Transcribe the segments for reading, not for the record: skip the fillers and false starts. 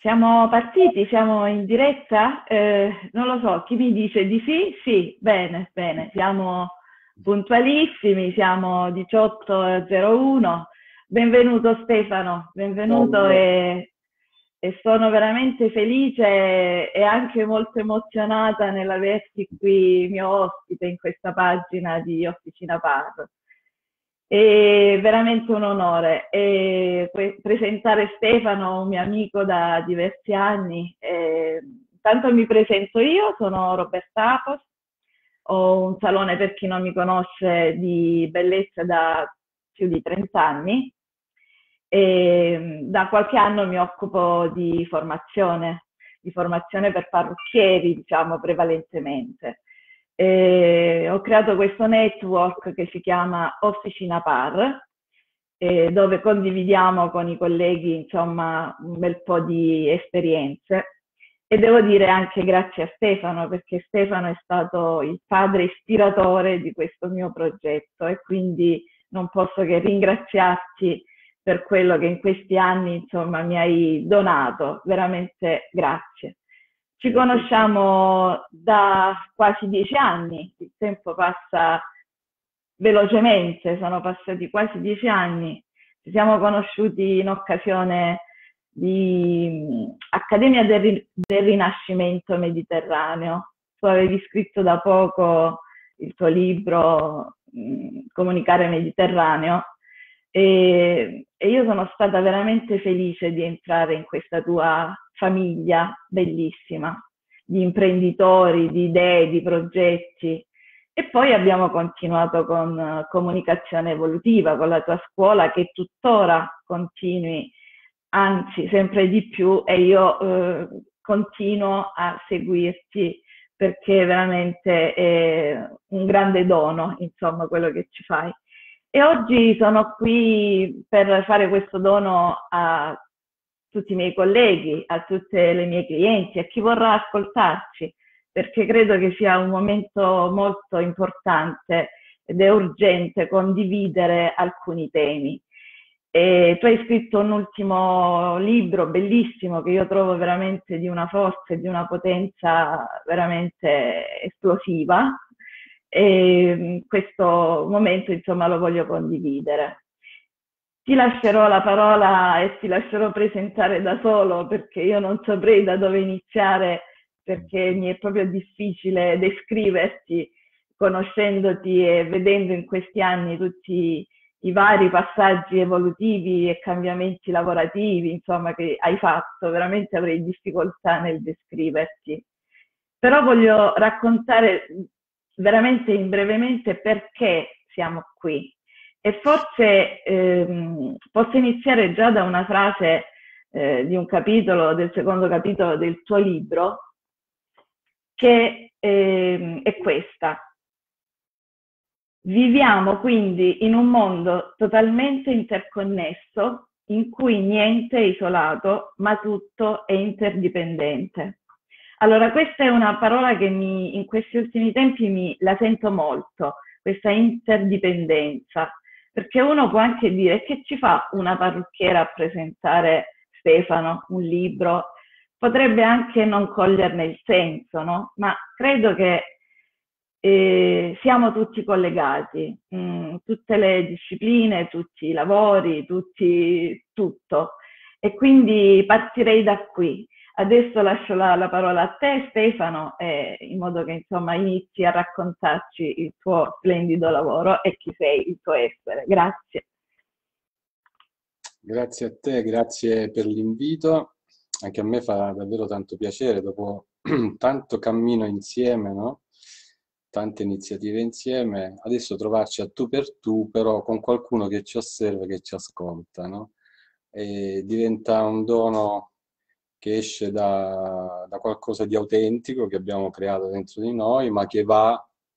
Siamo partiti? Siamo in diretta? Non lo so, chi mi dice di sì? Sì, bene, bene, siamo puntualissimi, siamo 18.01. Benvenuto Stefano, benvenuto e sono veramente felice e anche molto emozionata nell'averti qui mio ospite in questa pagina di Officina Parlo. È veramente un onore presentare Stefano, un mio amico da diversi anni. Intanto mi presento io, sono Roberta Apos, ho un salone per chi non mi conosce di bellezza da più di 30 anni e da qualche anno mi occupo di formazione per parrucchieri, diciamo prevalentemente. Ho creato questo network che si chiama Officine Paar, dove condividiamo con i colleghi insomma un bel po' di esperienze e devo dire anche grazie a Stefano, perché Stefano è stato il padre ispiratore di questo mio progetto e quindi non posso che ringraziarti per quello che in questi anni insomma mi hai donato, veramente grazie. Ci conosciamo da quasi 10 anni, il tempo passa velocemente, sono passati quasi 10 anni. Ci siamo conosciuti in occasione di Accademia del Rinascimento Mediterraneo. Tu avevi scritto da poco il tuo libro Comunicare Mediterraneo e io sono stata veramente felice di entrare in questa tua famiglia bellissima, di imprenditori, di idee, di progetti. E poi abbiamo continuato con Comunicazione Evolutiva, con la tua scuola che tuttora continui, anzi sempre di più, e io continuo a seguirti perché veramente è un grande dono, insomma, quello che ci fai. E oggi sono qui per fare questo dono a tutti i miei colleghi, a tutte le mie clienti, a chi vorrà ascoltarci, perché credo che sia un momento molto importante ed è urgente condividere alcuni temi. E tu hai scritto un ultimo libro bellissimo che io trovo veramente di una forza e di una potenza veramente esplosiva e questo momento insomma lo voglio condividere. Ti lascerò la parola e ti lascerò presentare da solo perché io non saprei da dove iniziare, perché mi è proprio difficile descriverti conoscendoti e vedendo in questi anni tutti i vari passaggi evolutivi e cambiamenti lavorativi, insomma, che hai fatto. Veramente avrei difficoltà nel descriverti. Però voglio raccontare veramente brevemente perché siamo qui. E forse posso iniziare già da una frase di un capitolo, del secondo capitolo del tuo libro, che è questa. Viviamo quindi in un mondo totalmente interconnesso, in cui niente è isolato, ma tutto è interdipendente. Allora, questa è una parola che in questi ultimi tempi la sento molto, questa interdipendenza. Perché uno può anche dire che ci fa una parrucchiera a presentare Stefano, un libro, potrebbe anche non coglierne il senso, no? Ma credo che siamo tutti collegati, tutte le discipline, tutti i lavori, tutto. E quindi partirei da qui. Adesso lascio la parola a te Stefano, in modo che insomma inizi a raccontarci il tuo splendido lavoro e chi sei, il tuo essere. Grazie. Grazie a te, grazie per l'invito. Anche a me fa davvero tanto piacere, dopo tanto cammino insieme, no? Tante iniziative insieme, adesso trovarci a tu per tu, però con qualcuno che ci osserva, che ci ascolta, no? E diventa un dono che esce da qualcosa di autentico che abbiamo creato dentro di noi, ma che va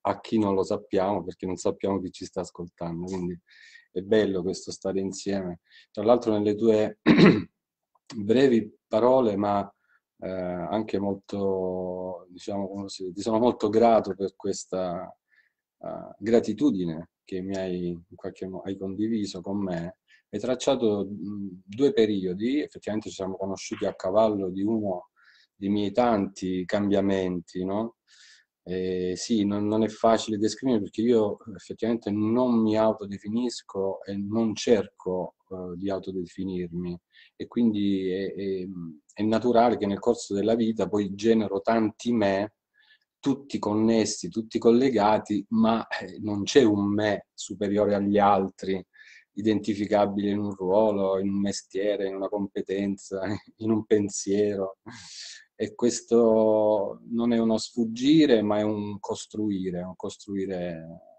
a chi non lo sappiamo, perché non sappiamo chi ci sta ascoltando. Quindi è bello questo stare insieme. Tra l'altro nelle tue brevi parole, ma anche molto, diciamo, ti sono molto grato per questa gratitudine che mi hai condiviso con me. e tracciato due periodi. Effettivamente ci siamo conosciuti a cavallo di uno dei miei tanti cambiamenti, no? Sì, non è facile descrivere, perché io effettivamente non mi autodefinisco e non cerco di autodefinirmi, e quindi è naturale che nel corso della vita poi genero tanti me, tutti connessi, tutti collegati, ma non c'è un me superiore agli altri, identificabile in un ruolo, in un mestiere, in una competenza, in un pensiero. E questo non è uno sfuggire, ma è un costruire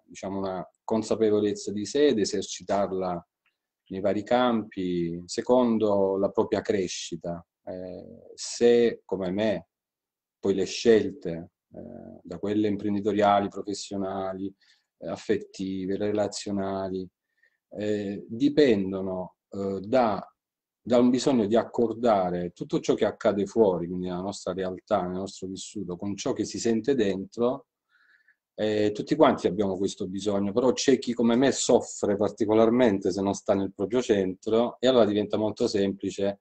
diciamo, una consapevolezza di sé ed esercitarla nei vari campi, secondo la propria crescita. Se, come me, poi le scelte, da quelle imprenditoriali, professionali, affettive, relazionali, dipendono da un bisogno di accordare tutto ciò che accade fuori, quindi nella nostra realtà, nel nostro vissuto, con ciò che si sente dentro. Tutti quanti abbiamo questo bisogno, però c'è chi come me soffre particolarmente se non sta nel proprio centro, e allora diventa molto semplice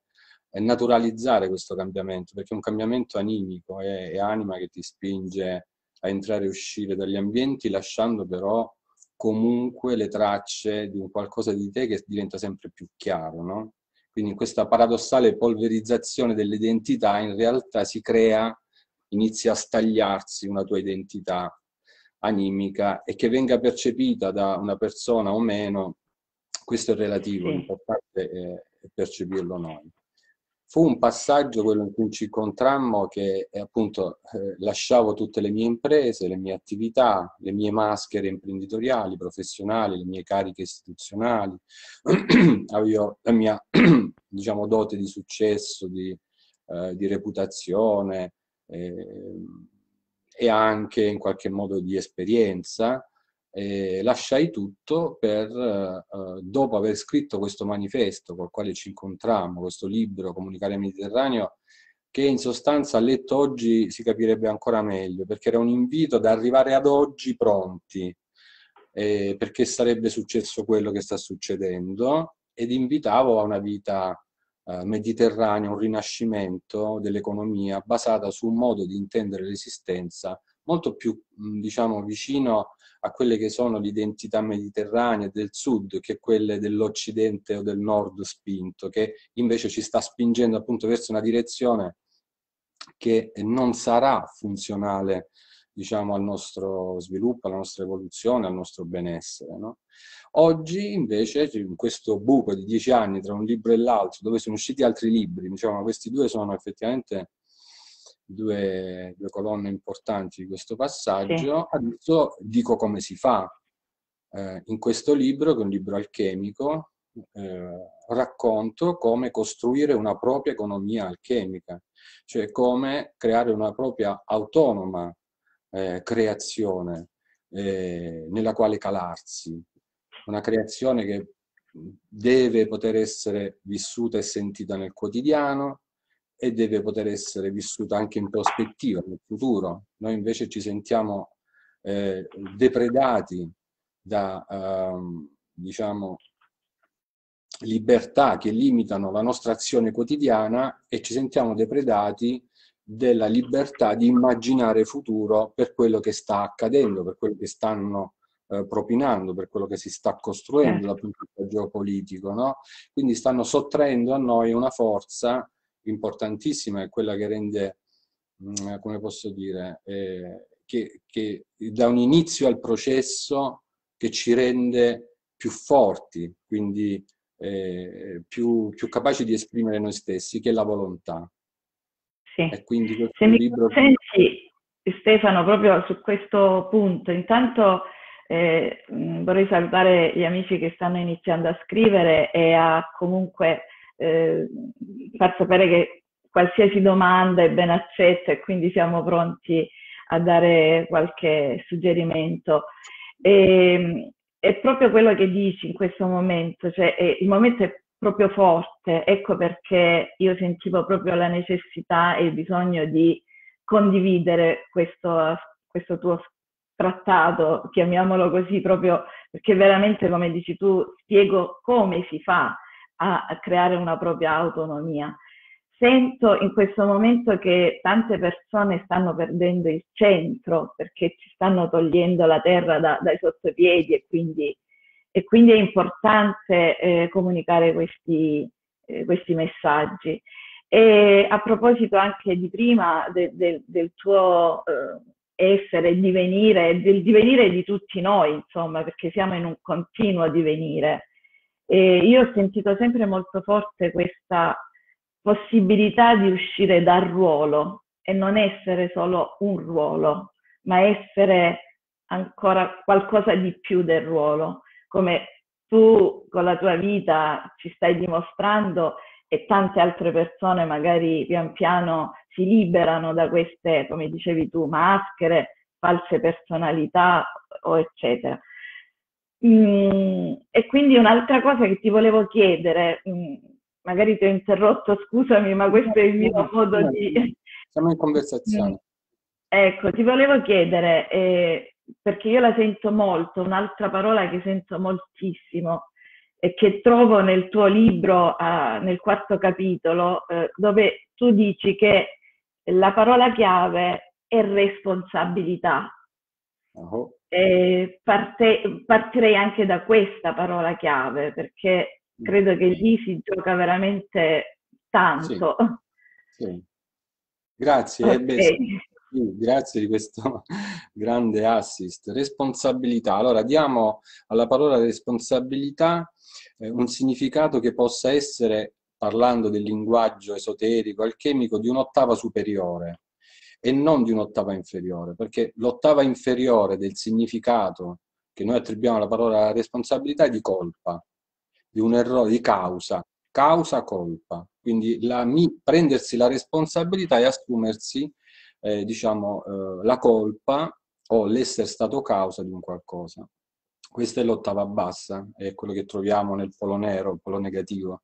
naturalizzare questo cambiamento, perché è un cambiamento animico, è anima che ti spinge a entrare e uscire dagli ambienti, lasciando però comunque le tracce di un qualcosa di te che diventa sempre più chiaro, no? Quindi questa paradossale polverizzazione dell'identità in realtà si crea, inizia a stagliarsi una tua identità animica, e che venga percepita da una persona o meno, questo è relativo, l'importante è percepirlo noi. Fu un passaggio, quello in cui ci incontrammo, che appunto lasciavo tutte le mie imprese, le mie attività, le mie maschere imprenditoriali, professionali, le mie cariche istituzionali, avevo la mia diciamo, dote di successo, di reputazione e anche in qualche modo di esperienza. Lasciai tutto per, dopo aver scritto questo manifesto col quale ci incontrammo, questo libro Comunicare Mediterraneo, che in sostanza letto oggi si capirebbe ancora meglio, perché era un invito ad arrivare ad oggi pronti, perché sarebbe successo quello che sta succedendo, ed invitavo a una vita mediterranea, un rinascimento dell'economia basata su un modo di intendere l'esistenza molto più diciamo vicino a quelle che sono l'identità mediterranea del sud, che quelle dell'occidente o del nord spinto, che invece ci sta spingendo appunto verso una direzione che non sarà funzionale diciamo al nostro sviluppo, alla nostra evoluzione, al nostro benessere, no? Oggi invece, in questo buco di 10 anni tra un libro e l'altro, dove sono usciti altri libri, diciamo questi due sono effettivamente due colonne importanti di questo passaggio, sì. Adesso dico come si fa. In questo libro, che è un libro alchemico, racconto come costruire una propria economia alchemica, cioè come creare una propria autonoma creazione nella quale calarsi, una creazione che deve poter essere vissuta e sentita nel quotidiano, e deve poter essere vissuta anche in prospettiva, nel futuro. Noi invece ci sentiamo depredati da diciamo, libertà che limitano la nostra azione quotidiana, e ci sentiamo depredati della libertà di immaginare futuro per quello che sta accadendo, per quello che stanno propinando, per quello che si sta costruendo dal punto di vista geopolitico, no? Quindi stanno sottraendo a noi una forza importantissima, è quella che rende, come posso dire, che dà un inizio al processo che ci rende più forti, quindi più capaci di esprimere noi stessi, che è la volontà. Sì. E quindi questo libro... Senti, Stefano, proprio su questo punto, intanto vorrei salutare gli amici che stanno iniziando a scrivere e a comunque... far sapere che qualsiasi domanda è ben accetta, e quindi siamo pronti a dare qualche suggerimento. È proprio quello che dici in questo momento, cioè il momento è proprio forte, ecco perché io sentivo proprio la necessità e il bisogno di condividere questo tuo trattato, chiamiamolo così, proprio perché veramente, come dici tu, spiego come si fa. a creare una propria autonomia. Sento in questo momento che tante persone stanno perdendo il centro perché ci stanno togliendo la terra dai sottopiedi e quindi è importante comunicare questi messaggi. E a proposito anche di prima del tuo essere e divenire, del divenire di tutti noi, insomma, perché siamo in un continuo divenire. E io ho sentito sempre molto forte questa possibilità di uscire dal ruolo e non essere solo un ruolo, ma essere ancora qualcosa di più del ruolo, come tu con la tua vita ci stai dimostrando e tante altre persone magari pian piano si liberano da queste, come dicevi tu, maschere, false personalità o eccetera. E quindi un'altra cosa che ti volevo chiedere, magari ti ho interrotto, scusami, ma questo è il mio modo di... Siamo in conversazione. Ecco, ti volevo chiedere, perché io la sento molto, un'altra parola che sento moltissimo e che trovo nel tuo libro, nel quarto capitolo, dove tu dici che la parola chiave è responsabilità. Uh-huh. Partirei anche da questa parola chiave, perché... credo che lì si gioca veramente tanto. Sì, sì. Grazie, okay. Sì, grazie di questo grande assist. Responsabilità. Allora, diamo alla parola responsabilità un significato che possa essere, parlando del linguaggio esoterico, alchemico, di un'ottava superiore e non di un'ottava inferiore, perché l'ottava inferiore del significato che noi attribuiamo alla parola responsabilità è di colpa, di un errore, di causa-colpa. Quindi prendersi la responsabilità e assumersi la colpa o l'essere stato causa di un qualcosa. Questa è l'ottava bassa, è quello che troviamo nel polo nero, polo negativo.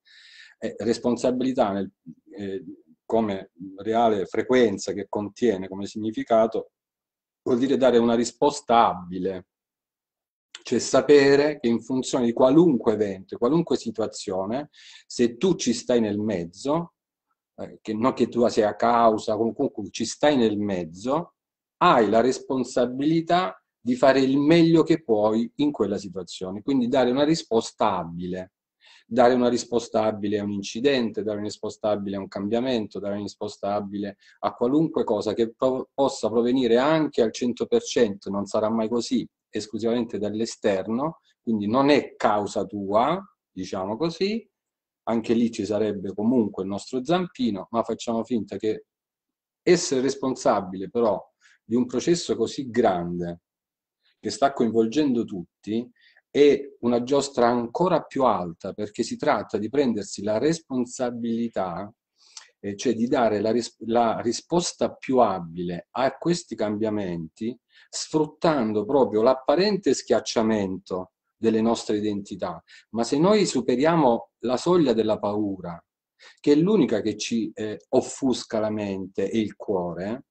Responsabilità, come reale frequenza che contiene, come significato, vuol dire dare una risposta abile. Cioè sapere che in funzione di qualunque evento, qualunque situazione, se tu ci stai nel mezzo, che non che tu sia a causa, comunque ci stai nel mezzo, hai la responsabilità di fare il meglio che puoi in quella situazione. Quindi dare una risposta abile. Dare una risposta abile a un incidente, dare una risposta abile a un cambiamento, dare una risposta abile a qualunque cosa che possa provenire anche al 100%, non sarà mai così, esclusivamente dall'esterno, quindi non è causa tua, diciamo così, anche lì ci sarebbe comunque il nostro zampino, ma facciamo finta che essere responsabile però di un processo così grande che sta coinvolgendo tutti è una giostra ancora più alta, perché si tratta di prendersi la responsabilità, cioè di dare la risposta più abile a questi cambiamenti, sfruttando proprio l'apparente schiacciamento delle nostre identità. Ma se noi superiamo la soglia della paura, che è l'unica che ci offusca la mente e il cuore,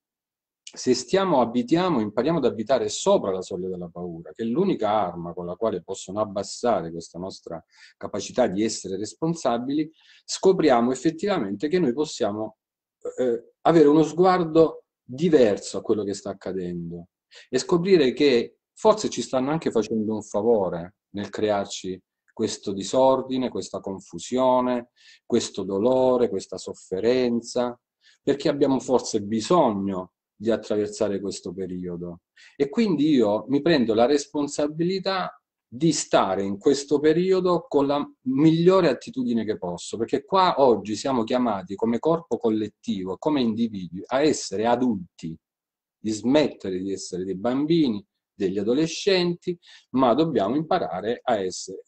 se impariamo ad abitare sopra la soglia della paura, che è l'unica arma con la quale possono abbassare questa nostra capacità di essere responsabili, scopriamo effettivamente che noi possiamo avere uno sguardo diverso a quello che sta accadendo. E scoprire che forse ci stanno anche facendo un favore nel crearci questo disordine, questa confusione, questo dolore, questa sofferenza, perché abbiamo forse bisogno di attraversare questo periodo. E quindi io mi prendo la responsabilità di stare in questo periodo con la migliore attitudine che posso, perché qua oggi siamo chiamati come corpo collettivo, come individui, a essere adulti, di smettere di essere dei bambini, degli adolescenti, ma dobbiamo imparare a essere,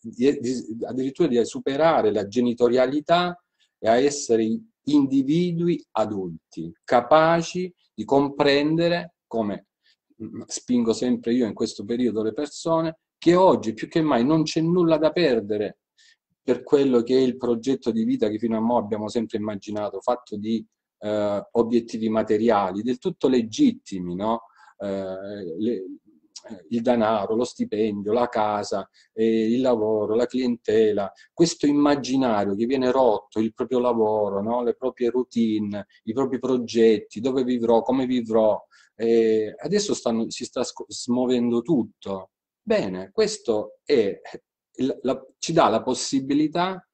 addirittura di superare la genitorialità e a essere individui adulti, capaci di comprendere, come spingo sempre io in questo periodo le persone, che oggi più che mai non c'è nulla da perdere per quello che è il progetto di vita che fino a mo' abbiamo sempre immaginato, fatto di obiettivi materiali, del tutto legittimi, no? il denaro, lo stipendio, la casa, il lavoro, la clientela, questo immaginario che viene rotto, il proprio lavoro, no? Le proprie routine, i propri progetti, dove vivrò, come vivrò, adesso si sta smuovendo tutto. Bene, questo ci dà la possibilità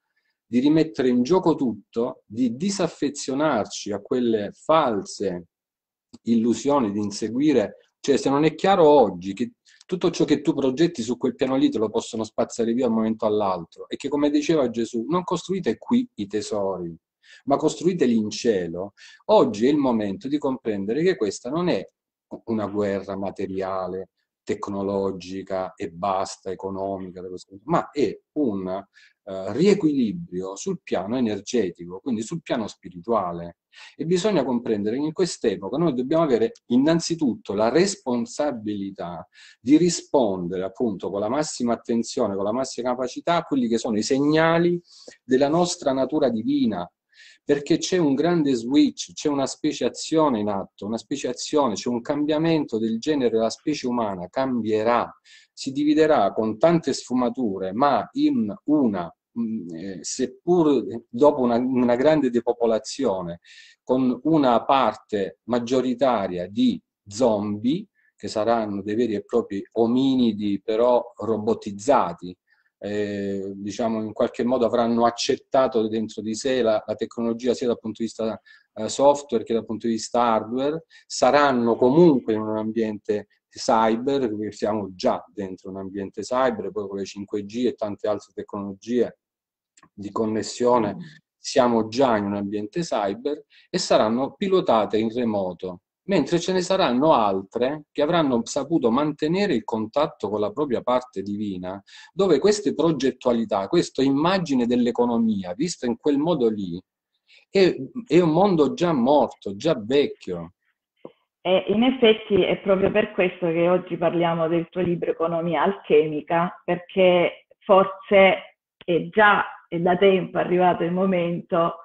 di rimettere in gioco tutto, di disaffezionarci a quelle false illusioni di inseguire. Cioè, se non è chiaro oggi che tutto ciò che tu progetti su quel piano lì te lo possono spazzare via da un momento all'altro, e che, come diceva Gesù, non costruite qui i tesori, ma costruiteli in cielo, oggi è il momento di comprendere che questa non è una guerra materiale, tecnologica e basta, economica, ma è un riequilibrio sul piano energetico, quindi sul piano spirituale. E bisogna comprendere che in quest'epoca noi dobbiamo avere innanzitutto la responsabilità di rispondere, appunto, con la massima attenzione, con la massima capacità, a quelli che sono i segnali della nostra natura divina, perché c'è un grande switch, c'è una speciazione in atto, una speciazione, c'è un cambiamento del genere, la specie umana cambierà, si dividerà con tante sfumature, ma in una, seppur dopo una grande depopolazione, con una parte maggioritaria di zombie, che saranno dei veri e propri ominidi però robotizzati, diciamo in qualche modo avranno accettato dentro di sé la tecnologia sia dal punto di vista software che dal punto di vista hardware, saranno comunque in un ambiente cyber, perché siamo già dentro un ambiente cyber, poi con le 5G e tante altre tecnologie di connessione siamo già in un ambiente cyber, e saranno pilotate in remoto, mentre ce ne saranno altre che avranno saputo mantenere il contatto con la propria parte divina, dove queste progettualità, questa immagine dell'economia vista in quel modo lì è un mondo già morto, già vecchio. In effetti è proprio per questo che oggi parliamo del tuo libro Economia Alchemica, perché forse è già da tempo arrivato il momento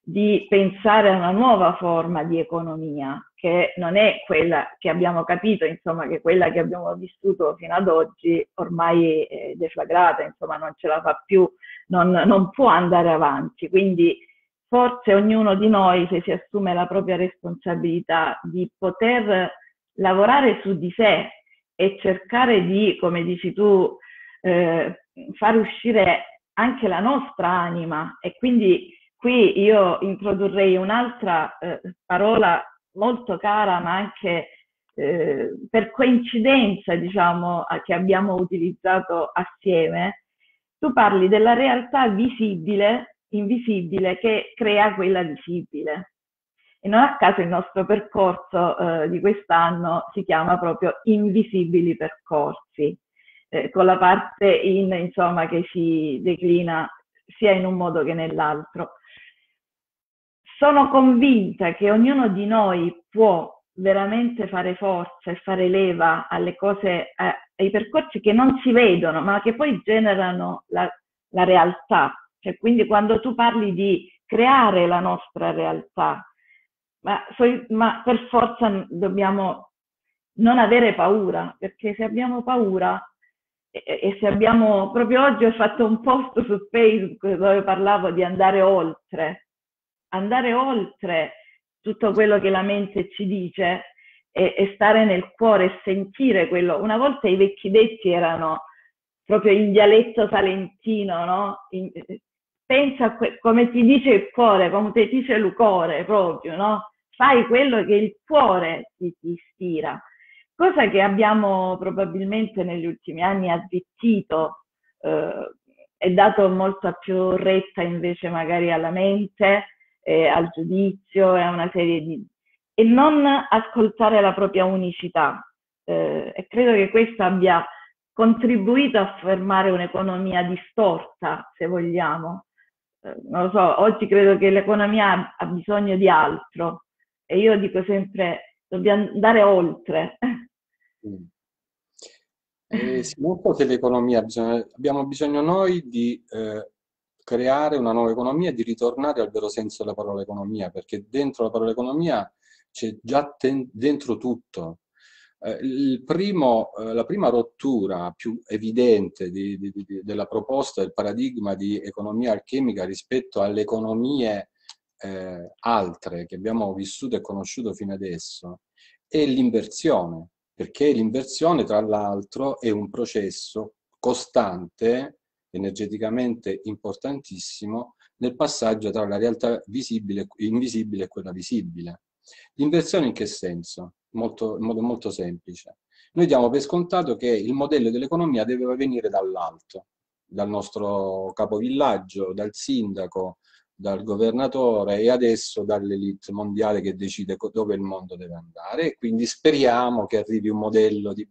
di pensare a una nuova forma di economia, che non è quella che abbiamo capito, insomma, che quella che abbiamo vissuto fino ad oggi ormai è deflagrata, insomma, non ce la fa più, non può andare avanti. Quindi forse ognuno di noi, se si assume la propria responsabilità di poter lavorare su di sé e cercare di, come dici tu, far uscire anche la nostra anima, e quindi qui io introdurrei un'altra parola molto cara, ma anche per coincidenza, diciamo, che abbiamo utilizzato assieme. Tu parli della realtà visibile, invisibile, che crea quella visibile, e non a caso il nostro percorso di quest'anno si chiama proprio Invisibili Percorsi, con la parte in, insomma, che si declina sia in un modo che nell'altro. Sono convinta che ognuno di noi può veramente fare forza e fare leva alle cose, ai percorsi che non si vedono, ma che poi generano la realtà. Cioè, quindi quando tu parli di creare la nostra realtà, ma per forza dobbiamo non avere paura, perché se abbiamo paura, e se abbiamo, proprio oggi ho fatto un post su Facebook dove parlavo di andare oltre tutto quello che la mente ci dice, e stare nel cuore e sentire quello. Una volta i vecchi detti erano proprio in dialetto salentino, no? Pensa a come ti dice il cuore, come ti dice il cuore proprio, no? Fai quello che il cuore ti ispira. Cosa che abbiamo probabilmente negli ultimi anni azzittito, è dato molta più retta invece magari alla mente, al giudizio e a una serie di... e non ascoltare la propria unicità. E credo che questo abbia contribuito a fermare un'economia distorta, se vogliamo. Non lo so, oggi credo che l'economia ha bisogno di altro, e io dico sempre, dobbiamo andare oltre. Sicuro che l'economia abbiamo bisogno noi di creare una nuova economia, di ritornare al vero senso della parola economia, perché dentro la parola economia c'è già dentro tutto. La prima rottura più evidente della proposta del paradigma di economia alchemica rispetto alle economie altre che abbiamo vissuto e conosciuto fino adesso è l'inversione, perché l'inversione tra l'altro è un processo costante, energeticamente importantissimo, nel passaggio tra la realtà visibile, invisibile e quella visibile. L'inversione in che senso? In modo molto semplice. Noi diamo per scontato che il modello dell'economia deve venire dall'alto, dal nostro capovillaggio, dal sindaco, dal governatore e adesso dall'elite mondiale che decide dove il mondo deve andare, e quindi speriamo che arrivi un modello di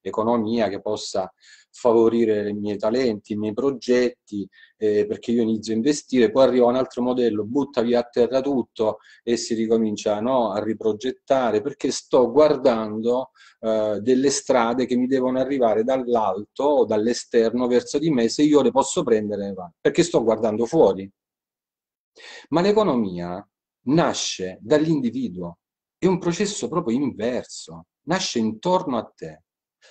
economia che possa favorire i miei talenti, i miei progetti, perché io inizio a investire, poi arriva un altro modello, butta via a terra tutto e si ricomincia, no, a riprogettare, perché sto guardando delle strade che mi devono arrivare dall'alto o dall'esterno verso di me, se io le posso prendere, perché sto guardando fuori. Ma l'economia nasce dall'individuo, è un processo proprio inverso, nasce intorno a te.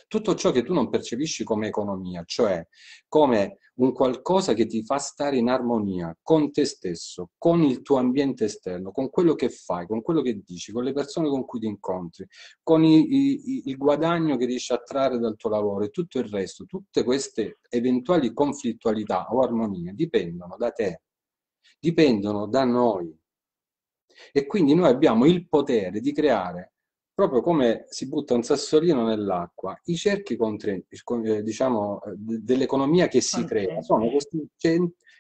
Tutto ciò che tu non percepisci come economia, cioè come un qualcosa che ti fa stare in armonia con te stesso, con il tuo ambiente esterno, con quello che fai, con quello che dici, con le persone con cui ti incontri, con il guadagno che riesci a trarre dal tuo lavoro e tutto il resto, tutte queste eventuali conflittualità o armonie dipendono da te, dipendono da noi. E quindi noi abbiamo il potere di creare, proprio come si butta un sassolino nell'acqua, i cerchi diciamo, dell'economia che si crea. Sono questi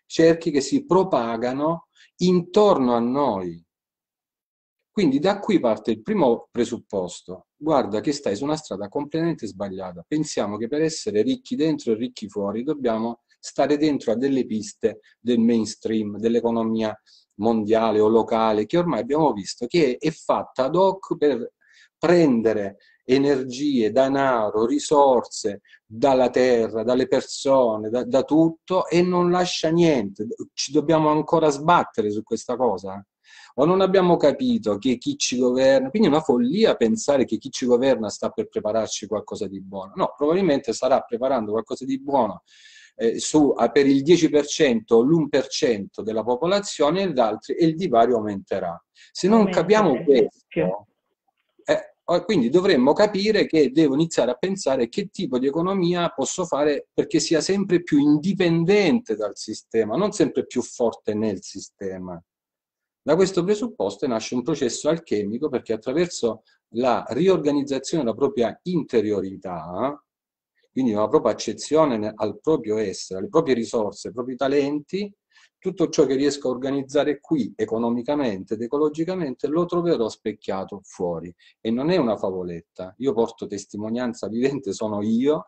cerchi che si propagano intorno a noi. Quindi da qui parte il primo presupposto. Guarda che stai su una strada completamente sbagliata. Pensiamo che per essere ricchi dentro e ricchi fuori dobbiamo stare dentro a delle piste del mainstream, dell'economia mondiale o locale, che ormai abbiamo visto che è fatta ad hoc per prendere energie, denaro, risorse dalla terra, dalle persone, da tutto, e non lascia niente. Ci dobbiamo ancora sbattere su questa cosa? O non abbiamo capito che chi ci governa, quindi è una follia pensare che chi ci governa sta per prepararci qualcosa di buono. No, probabilmente starà preparando qualcosa di buono per il 10% o l'1% della popolazione e altri, e il divario aumenterà. Se non capiamo questo... Quindi dovremmo capire che devo iniziare a pensare che tipo di economia posso fare perché sia sempre più indipendente dal sistema, non sempre più forte nel sistema. Da questo presupposto nasce un processo alchemico, perché attraverso la riorganizzazione della propria interiorità, quindi una propria accezione al proprio essere, alle proprie risorse, ai propri talenti, tutto ciò che riesco a organizzare qui economicamente ed ecologicamente lo troverò specchiato fuori. E non è una favoletta, io porto testimonianza vivente, sono io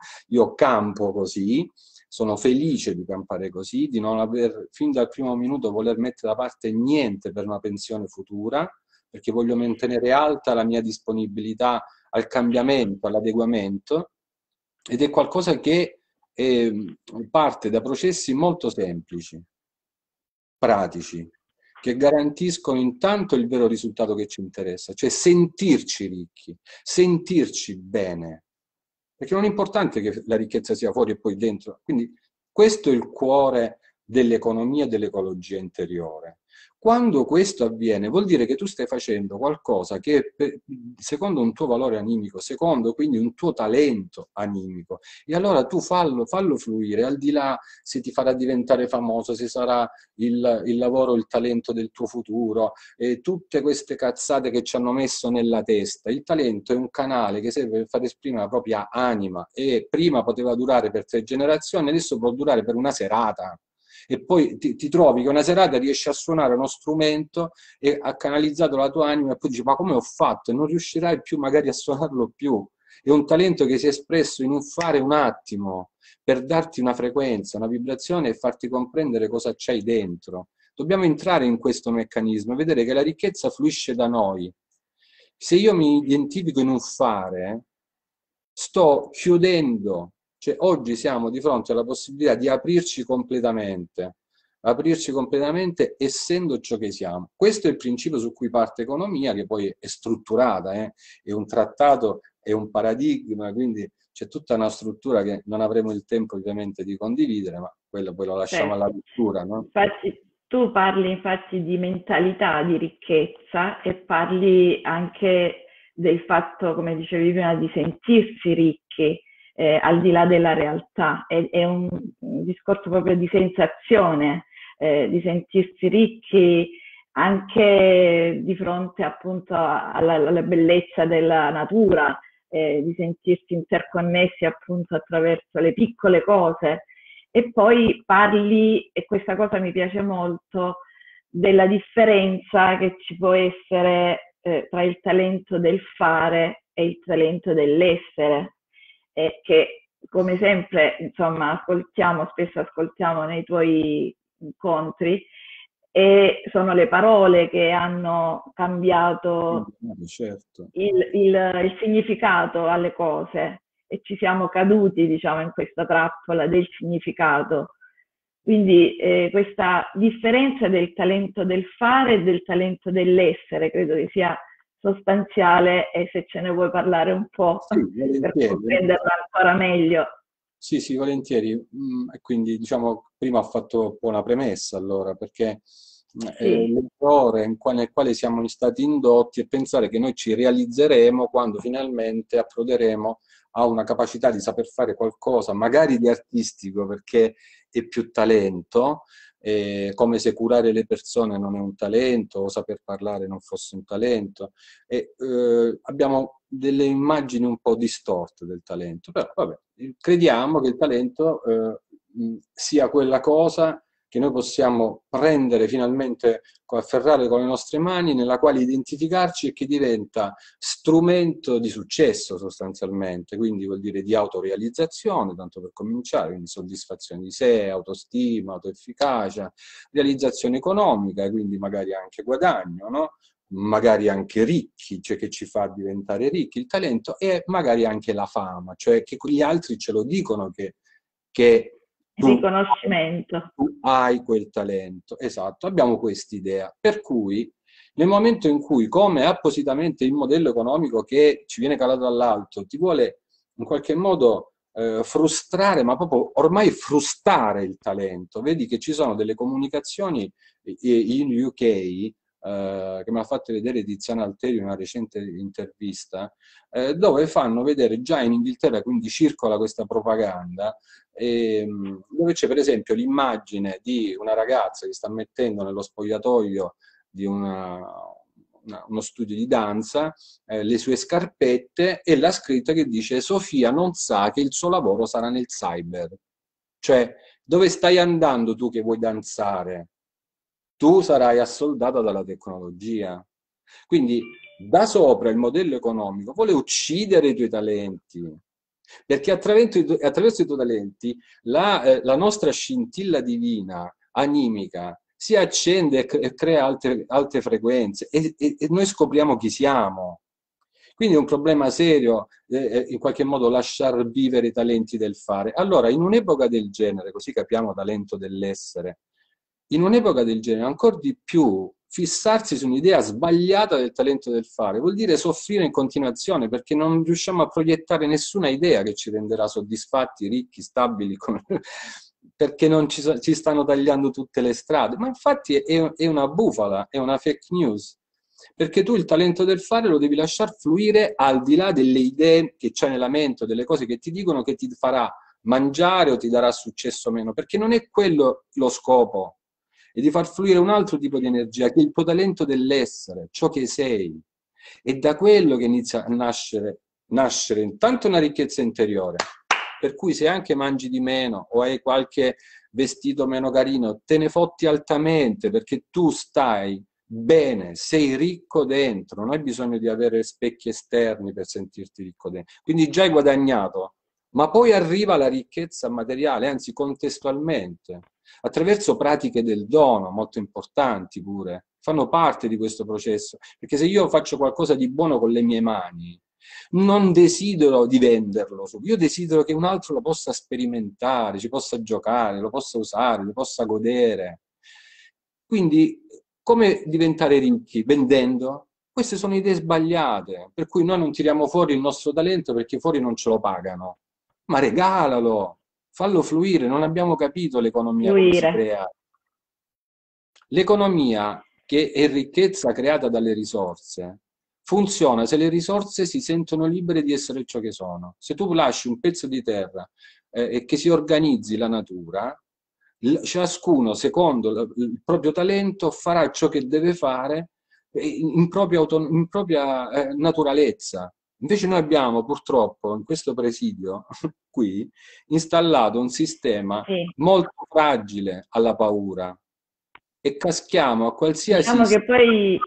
campo così, sono felice di campare così, di non aver fin dal primo minuto voler mettere da parte niente per una pensione futura, perché voglio mantenere alta la mia disponibilità al cambiamento, all'adeguamento, ed è qualcosa che parte da processi molto semplici, pratici, che garantiscono intanto il vero risultato che ci interessa, cioè sentirci ricchi, sentirci bene, perché non è importante che la ricchezza sia fuori e poi dentro. Quindi questo è il cuore dell'economia e dell'ecologia interiore. Quando questo avviene, vuol dire che tu stai facendo qualcosa che secondo un tuo valore animico, secondo quindi un tuo talento animico, e allora tu fallo fluire, al di là se ti farà diventare famoso, se sarà il lavoro, il talento del tuo futuro, e tutte queste cazzate che ci hanno messo nella testa. Il talento è un canale che serve per far esprimere la propria anima, e prima poteva durare per 3 generazioni, adesso può durare per una serata. E poi ti trovi che una serata riesci a suonare uno strumento e ha canalizzato la tua anima, e poi dici: ma come ho fatto? E non riuscirai più magari a suonarlo più. È un talento che si è espresso in un fare un attimo, per darti una frequenza, una vibrazione, e farti comprendere cosa c'hai dentro. Dobbiamo entrare in questo meccanismo e vedere che la ricchezza fluisce da noi. Se io mi identifico in un fare, sto chiudendo. Cioè, oggi siamo di fronte alla possibilità di aprirci completamente essendo ciò che siamo. Questo è il principio su cui parte economia, che poi è strutturata, è un trattato è un paradigma, quindi c'è tutta una struttura che non avremo il tempo ovviamente di condividere, ma quello poi lo lasciamo alla lettura, no? Infatti tu parli infatti di mentalità, di ricchezza, e parli anche del fatto, come dicevi prima, di sentirsi ricchi al di là della realtà. È un discorso proprio di sensazione, di sentirsi ricchi anche di fronte appunto alla bellezza della natura, di sentirsi interconnessi appunto attraverso le piccole cose. E poi parli, e questa cosa mi piace molto, della differenza che ci può essere tra il talento del fare e il talento dell'essere, che come sempre insomma spesso ascoltiamo nei tuoi incontri, e sono le parole che hanno cambiato il significato alle cose, e ci siamo caduti, diciamo, in questa trappola del significato. Quindi questa differenza del talento del fare e del talento dell'essere credo che sia sostanziale, e se ce ne vuoi parlare un po', sì, per comprenderla ancora meglio. Sì, sì, volentieri. Quindi, diciamo, prima ho fatto un po' una premessa, allora, perché l'errore nel quale siamo stati indotti è pensare che noi ci realizzeremo quando finalmente approderemo a una capacità di saper fare qualcosa, magari di artistico, perché è più talento, come se curare le persone non è un talento o saper parlare non fosse un talento. E abbiamo delle immagini un po' distorte del talento, però vabbè, crediamo che il talento sia quella cosa che noi possiamo prendere finalmente, afferrare con le nostre mani, nella quale identificarci, e che diventa strumento di successo sostanzialmente, quindi vuol dire di autorealizzazione, tanto per cominciare, quindi soddisfazione di sé, autostima, autoefficacia, realizzazione economica, quindi magari anche guadagno, no? Magari anche ricchi, cioè che ci fa diventare ricchi il talento, e magari anche la fama, cioè che gli altri ce lo dicono che riconoscimento. Tu hai quel talento, esatto, abbiamo quest'idea. Per cui nel momento in cui, come appositamente il modello economico che ci viene calato dall'alto, ti vuole in qualche modo frustrare, ma proprio ormai frustare il talento, vedi che ci sono delle comunicazioni in UK, che mi ha fatto vedere Tiziana Alteri in una recente intervista, dove fanno vedere già in Inghilterra, quindi circola questa propaganda, dove c'è per esempio l'immagine di una ragazza che sta mettendo nello spogliatoio di uno studio di danza le sue scarpette, e la scritta che dice: Sofia non sa che il suo lavoro sarà nel cyber. Cioè, dove stai andando tu che vuoi danzare? Tu sarai assoldata dalla tecnologia. Quindi da sopra il modello economico vuole uccidere i tuoi talenti, perché attraverso i tuoi talenti la nostra scintilla divina, animica, si accende e crea alte frequenze, e noi scopriamo chi siamo. Quindi è un problema serio, in qualche modo, lasciar vivere i talenti del fare. Allora, in un'epoca del genere, così capiamo talento dell'essere, in un'epoca del genere, ancora di più, fissarsi su un'idea sbagliata del talento del fare vuol dire soffrire in continuazione, perché non riusciamo a proiettare nessuna idea che ci renderà soddisfatti, ricchi, stabili, perché non ci stanno tagliando tutte le strade. Ma infatti è una bufala, è una fake news, perché tu il talento del fare lo devi lasciar fluire al di là delle idee che c'hai nella mente, delle cose che ti dicono che ti farà mangiare o ti darà successo o meno, perché non è quello lo scopo. E di far fluire un altro tipo di energia, che è il tuo talento dell'essere, ciò che sei. È da quello che inizia a nascere intanto una ricchezza interiore, per cui se anche mangi di meno o hai qualche vestito meno carino, te ne fotti altamente, perché tu stai bene, sei ricco dentro, non hai bisogno di avere specchi esterni per sentirti ricco dentro. Quindi già hai guadagnato, ma poi arriva la ricchezza materiale, anzi contestualmente, attraverso pratiche del dono, molto importanti pure, fanno parte di questo processo, perché se io faccio qualcosa di buono con le mie mani, non desidero di venderlo, io desidero che un altro lo possa sperimentare, ci possa giocare, lo possa usare, lo possa godere. Quindi, come diventare ricchi? Vendendo? queste sono idee sbagliate, per cui noi non tiriamo fuori il nostro talento perché fuori non ce lo pagano. Ma regalalo, fallo fluire, non abbiamo capito l'economia che si crea. L'economia, che è ricchezza creata dalle risorse, funziona se le risorse si sentono libere di essere ciò che sono. Se tu lasci un pezzo di terra e che si organizzi la natura, ciascuno secondo il proprio talento farà ciò che deve fare in propria naturalezza. Invece noi abbiamo purtroppo in questo presidio qui installato un sistema molto fragile alla paura e caschiamo a qualsiasi... Diciamo che poi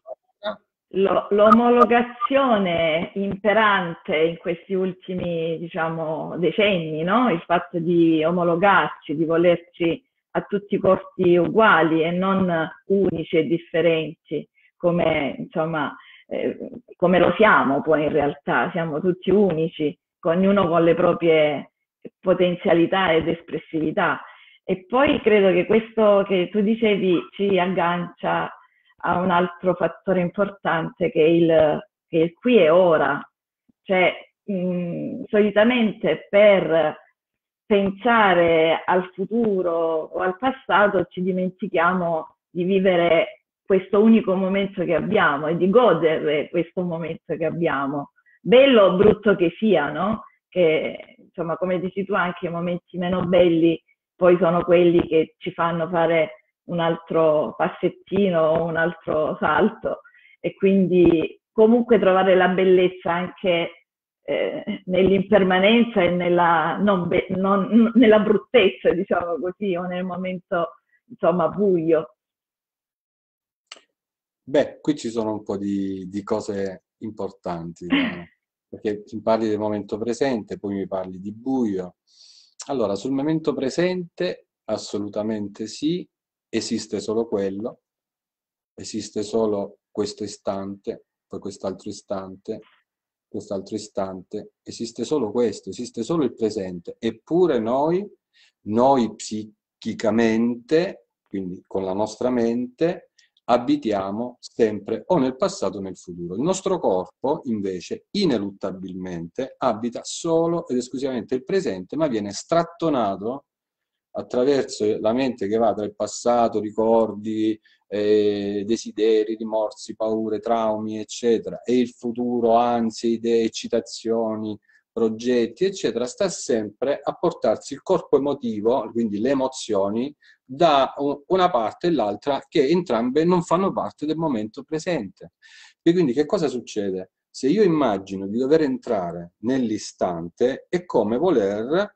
l'omologazione imperante in questi ultimi, diciamo, decenni, no? Il fatto di omologarci, di volerci a tutti i costi uguali e non unici e differenti, come, insomma, come lo siamo poi in realtà, siamo tutti unici, ognuno con le proprie potenzialità ed espressività. E poi credo che questo che tu dicevi ci aggancia a un altro fattore importante che è il qui e ora. Cioè, solitamente per pensare al futuro o al passato ci dimentichiamo di vivere questo unico momento che abbiamo e di godere questo momento che abbiamo, bello o brutto che sia, no? Che, insomma, come dici tu, anche i momenti meno belli poi sono quelli che ci fanno fare un altro passettino, un altro salto, e quindi comunque trovare la bellezza anche nell'impermanenza e nella, nella bruttezza, diciamo così, o nel momento, insomma, buio. Beh, qui ci sono un po' di cose importanti, no? Perché mi parli del momento presente, poi mi parli di buio. Allora, sul momento presente assolutamente sì, esiste solo quello, esiste solo questo istante, poi quest'altro istante, quest'altro istante, esiste solo questo, esiste solo il presente. Eppure noi psichicamente, quindi con la nostra mente, abitiamo sempre o nel passato o nel futuro. Il nostro corpo, invece, ineluttabilmente abita solo ed esclusivamente il presente, ma viene strattonato attraverso la mente che va tra il passato, ricordi, desideri, rimorsi, paure, traumi, eccetera, e il futuro, ansie, idee, eccitazioni, progetti, eccetera. Sta sempre a portarsi il corpo emotivo, quindi le emozioni, da una parte e l'altra, che entrambe non fanno parte del momento presente. E quindi che cosa succede? Se io immagino di dover entrare nell'istante, è come voler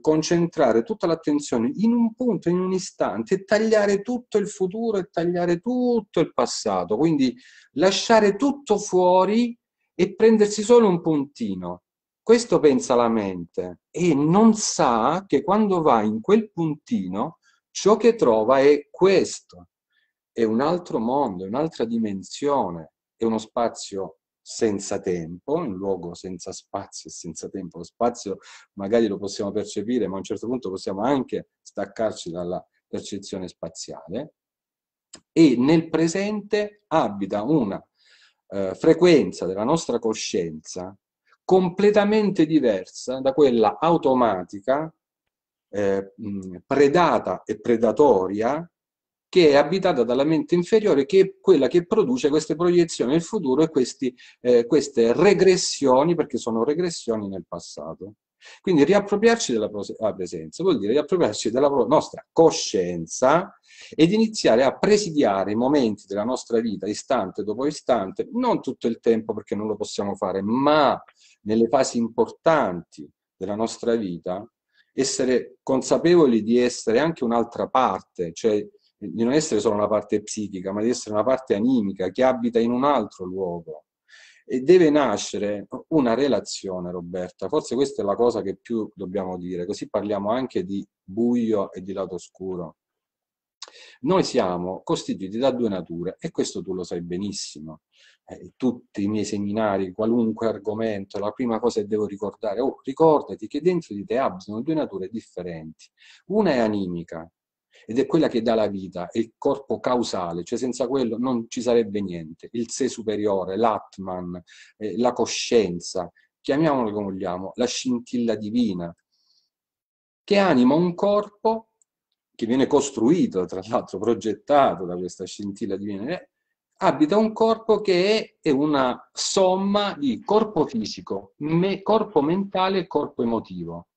concentrare tutta l'attenzione in un punto, in un istante, e tagliare tutto il futuro e tagliare tutto il passato, quindi lasciare tutto fuori e prendersi solo un puntino. Questo pensa la mente, e non sa che quando va in quel puntino ciò che trova è questo. È un altro mondo, è un'altra dimensione, è uno spazio senza tempo, un luogo senza spazio e senza tempo. Lo spazio magari lo possiamo percepire, ma a un certo punto possiamo anche staccarci dalla percezione spaziale. E nel presente abita una frequenza della nostra coscienza completamente diversa da quella automatica, predata e predatoria, che è abitata dalla mente inferiore, che è quella che produce queste proiezioni nel futuro e queste regressioni, perché sono regressioni nel passato. Quindi riappropriarci della presenza vuol dire riappropriarci della nostra coscienza ed iniziare a presidiare i momenti della nostra vita, istante dopo istante, non tutto il tempo perché non lo possiamo fare, ma nelle fasi importanti della nostra vita, essere consapevoli di essere anche un'altra parte, cioè di non essere solo una parte psichica, ma di essere una parte animica che abita in un altro luogo. E deve nascere una relazione, Roberta, forse questa è la cosa che più dobbiamo dire, così parliamo anche di buio e di lato oscuro. Noi siamo costituiti da due nature, e questo tu lo sai benissimo. Tutti i miei seminari, qualunque argomento, la prima cosa che devo ricordare, ricordati che dentro di te abitano due nature differenti. Una è animica, ed è quella che dà la vita, è il corpo causale, cioè senza quello non ci sarebbe niente, il sé superiore, l'atman, la coscienza, chiamiamolo come vogliamo, la scintilla divina, che anima un corpo che viene costruito, tra l'altro progettato da questa scintilla divina, abita un corpo che è una somma di corpo fisico, corpo mentale e corpo emotivo.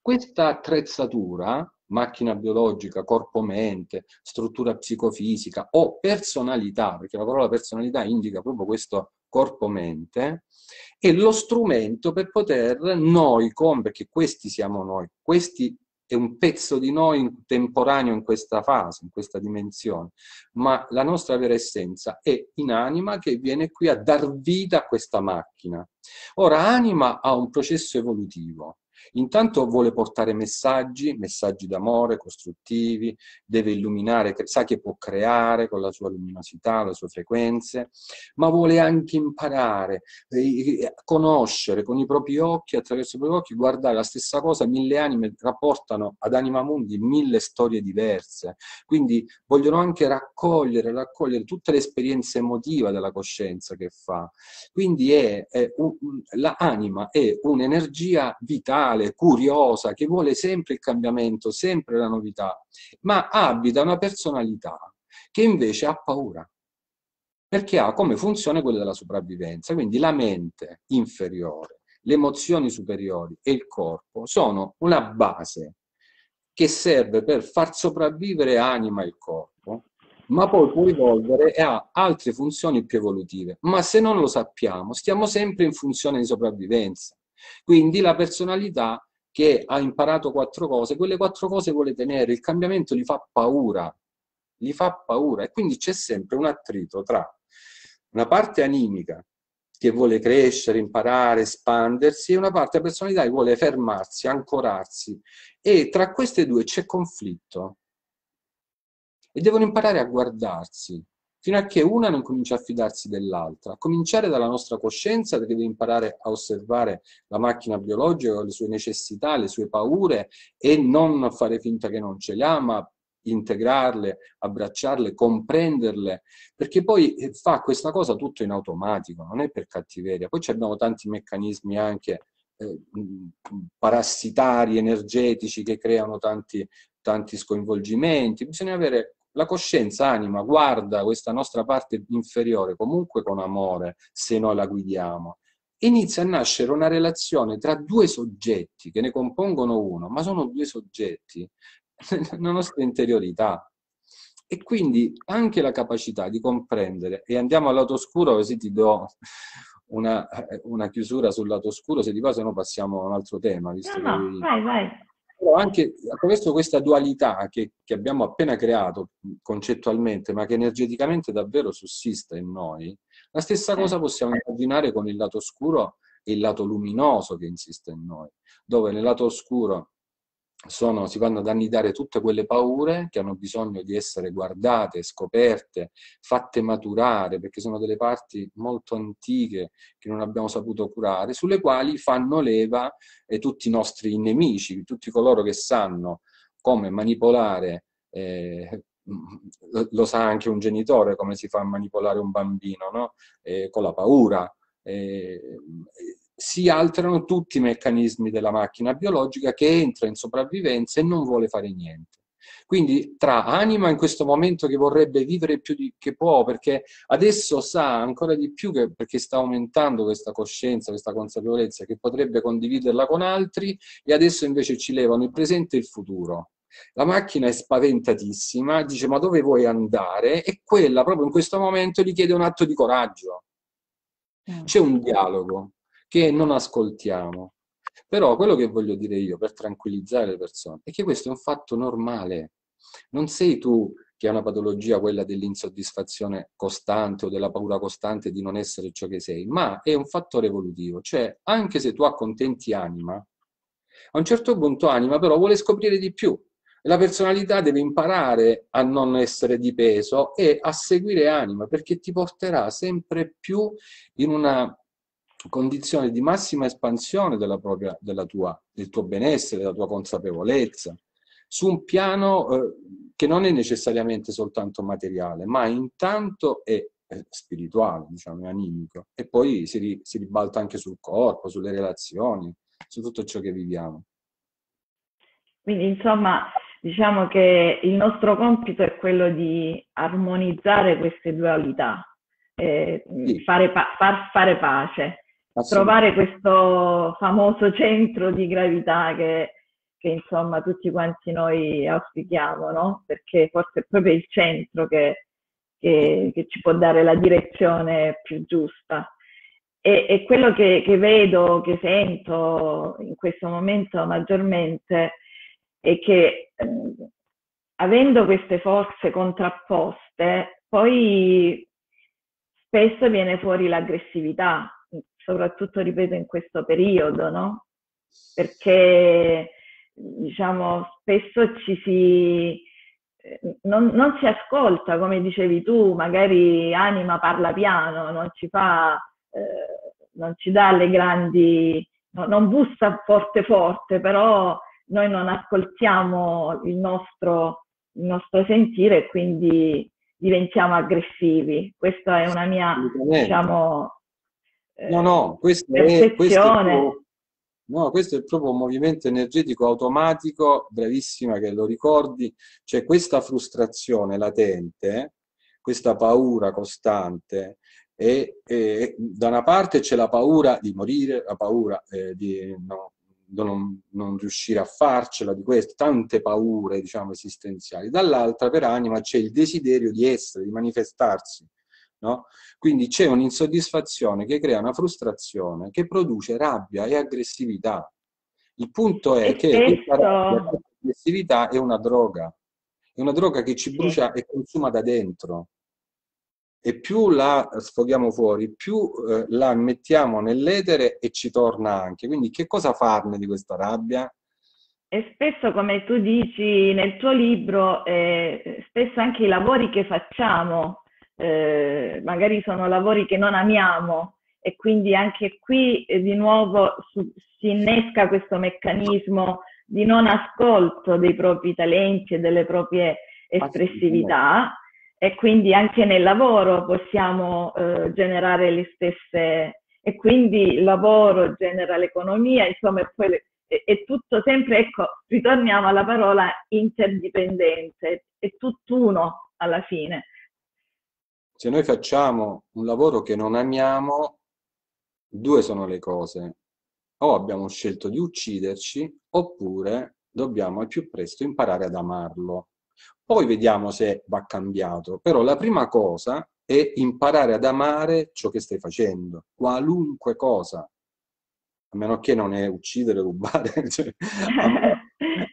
Questa attrezzatura, macchina biologica, corpo-mente, struttura psicofisica o personalità, perché la parola personalità indica proprio questo corpo-mente, è lo strumento per poter noi, perché questi siamo noi, questi è un pezzo di noi temporaneo in questa fase, in questa dimensione, ma la nostra vera essenza è in anima che viene qui a dar vita a questa macchina. Ora, anima ha un processo evolutivo. Intanto vuole portare messaggi d'amore, costruttivi, deve illuminare, sa che può creare con la sua luminosità, le sue frequenze, ma vuole anche imparare, conoscere con i propri occhi, attraverso i propri occhi, guardare la stessa cosa. Mille anime rapportano ad Anima Mundi mille storie diverse, quindi vogliono anche raccogliere tutte le esperienze emotive della coscienza che fa. Quindi l'anima è un'energia vitale, curiosa, che vuole sempre il cambiamento, sempre la novità, ma abita una personalità che invece ha paura, perché ha come funzione quella della sopravvivenza. Quindi la mente inferiore, le emozioni superiori e il corpo sono una base che serve per far sopravvivere anima e il corpo, ma poi può evolvere e ha altre funzioni più evolutive. Ma se non lo sappiamo, stiamo sempre in funzione di sopravvivenza. Quindi la personalità che ha imparato 4 cose, quelle 4 cose vuole tenere, il cambiamento gli fa paura, e quindi c'è sempre un attrito tra una parte animica che vuole crescere, imparare, espandersi, e una parte personalità che vuole fermarsi, ancorarsi, e tra queste due c'è conflitto e devono imparare a guardarsi, fino a che una non comincia a fidarsi dell'altra, a cominciare dalla nostra coscienza, che deve imparare a osservare la macchina biologica, le sue necessità, le sue paure, e non fare finta che non ce le ha, ma integrarle, abbracciarle, comprenderle, perché poi fa questa cosa tutto in automatico, non è per cattiveria. Poi abbiamo tanti meccanismi anche parassitari, energetici, che creano tanti sconvolgimenti. Bisogna avere la coscienza, anima, guarda questa nostra parte inferiore comunque con amore, se noi la guidiamo. Inizia a nascere una relazione tra 2 soggetti che ne compongono uno, ma sono 2 soggetti, la nostra interiorità. E quindi anche la capacità di comprendere, e andiamo al lato oscuro, così ti do una chiusura sul lato oscuro, se ti va, se no passiamo a un altro tema. Visto che... vai. Anche attraverso questa dualità che abbiamo appena creato concettualmente, ma che energeticamente davvero sussiste in noi, la stessa cosa possiamo immaginare con il lato oscuro e il lato luminoso che insiste in noi, dove nel lato oscuro si vanno ad annidare tutte quelle paure che hanno bisogno di essere guardate, scoperte, fatte maturare, perché sono delle parti molto antiche che non abbiamo saputo curare, sulle quali fanno leva tutti i nostri nemici, tutti coloro che sanno come manipolare. Lo sa anche un genitore come si fa a manipolare un bambino, no? Con la paura. Si alterano tutti i meccanismi della macchina biologica che entra in sopravvivenza e non vuole fare niente. Quindi tra anima in questo momento che vorrebbe vivere più che può, perché adesso sa ancora di più, perché sta aumentando questa coscienza, questa consapevolezza, che potrebbe condividerla con altri, e adesso invece ci levano il presente e il futuro. La macchina è spaventatissima, dice: ma dove vuoi andare? E quella proprio in questo momento gli chiede un atto di coraggio. C'è un dialogo che non ascoltiamo. Però quello che voglio dire io, per tranquillizzare le persone, è che questo è un fatto normale. Non sei tu che hai una patologia, quella dell'insoddisfazione costante o della paura costante di non essere ciò che sei, ma è un fattore evolutivo. Cioè, anche se tu accontenti anima, a un certo punto anima però vuole scoprire di più. La personalità deve imparare a non essere di peso e a seguire anima, perché ti porterà sempre più in una condizione di massima espansione del tuo benessere, della tua consapevolezza, su un piano che non è necessariamente soltanto materiale, ma intanto è spirituale, diciamo, è animico, e poi si ribalta anche sul corpo, sulle relazioni, su tutto ciò che viviamo. Quindi, insomma, diciamo che il nostro compito è quello di armonizzare queste dualità, sì, fare pace, trovare questo famoso centro di gravità che insomma tutti quanti noi auspichiamo, no? Perché forse è proprio il centro che ci può dare la direzione più giusta. E quello che vedo, che sento in questo momento maggiormente è che avendo queste forze contrapposte, poi spesso viene fuori l'aggressività, soprattutto, ripeto, in questo periodo, no? Perché, diciamo, spesso ci si... Non si ascolta, come dicevi tu, magari anima parla piano, non ci dà le grandi... non bussa forte forte, però noi non ascoltiamo il nostro sentire e quindi diventiamo aggressivi. Questa è una mia, diciamo, questo è proprio un movimento energetico automatico, bravissima che lo ricordi, cioè questa frustrazione latente, questa paura costante, e da una parte c'è la paura di morire, la paura di non riuscire a farcela, di queste tante paure, diciamo, esistenziali, dall'altra per anima c'è il desiderio di essere, di manifestarsi, no? Quindi c'è un'insoddisfazione che crea una frustrazione che produce rabbia e aggressività. Il punto è che questa rabbia e questa aggressività è una droga che ci brucia e consuma da dentro, e più la sfoghiamo fuori, più la mettiamo nell'etere e ci torna anche. Quindi che cosa farne di questa rabbia? E spesso, come tu dici nel tuo libro, spesso anche i lavori che facciamo magari sono lavori che non amiamo, e quindi anche qui di nuovo si innesca questo meccanismo di non ascolto dei propri talenti e delle proprie espressività, e quindi anche nel lavoro possiamo generare le stesse, e quindi il lavoro genera l'economia, insomma, e poi è tutto sempre, ecco, ritorniamo alla parola interdipendenze, è tutt'uno alla fine. Se noi facciamo un lavoro che non amiamo, due sono le cose: o abbiamo scelto di ucciderci, oppure dobbiamo al più presto imparare ad amarlo. Poi vediamo se va cambiato, però la prima cosa è imparare ad amare ciò che stai facendo, qualunque cosa, a meno che non è uccidere, rubare, cioè,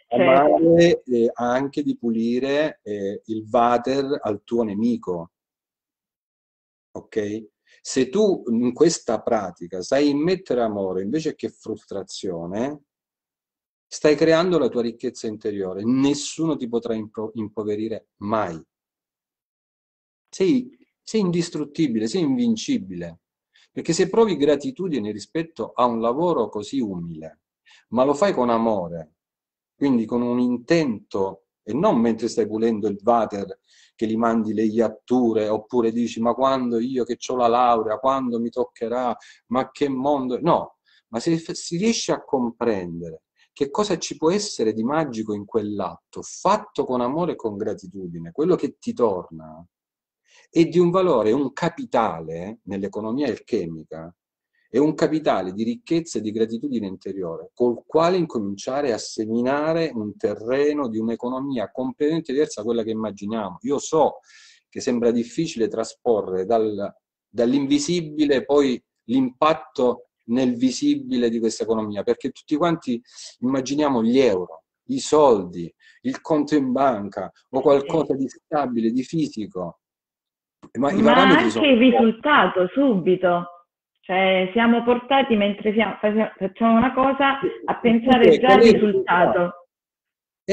amare anche di pulire il water al tuo nemico. Ok? Se tu in questa pratica sai immettere amore invece che frustrazione, stai creando la tua ricchezza interiore. Nessuno ti potrà impoverire mai. Sei indistruttibile, sei invincibile. Perché se provi gratitudine rispetto a un lavoro così umile, ma lo fai con amore, quindi con un intento, e non mentre stai pulendo il water che gli mandi le iatture, oppure dici ma quando io che ho la laurea, quando mi toccherà, ma che mondo... No, ma se si riesce a comprendere che cosa ci può essere di magico in quell'atto, fatto con amore e con gratitudine, quello che ti torna è di un valore, un capitale, nell'economia alchemica, è un capitale di ricchezza e di gratitudine interiore, col quale incominciare a seminare un terreno di un'economia completamente diversa da quella che immaginiamo. Io so che sembra difficile trasporre dall'invisibile poi l'impatto nel visibile di questa economia, perché tutti quanti immaginiamo gli euro, i soldi, il conto in banca o qualcosa di stabile, di fisico. Ma anche il risultato subito. Cioè siamo portati, mentre facciamo una cosa, a pensare già al risultato.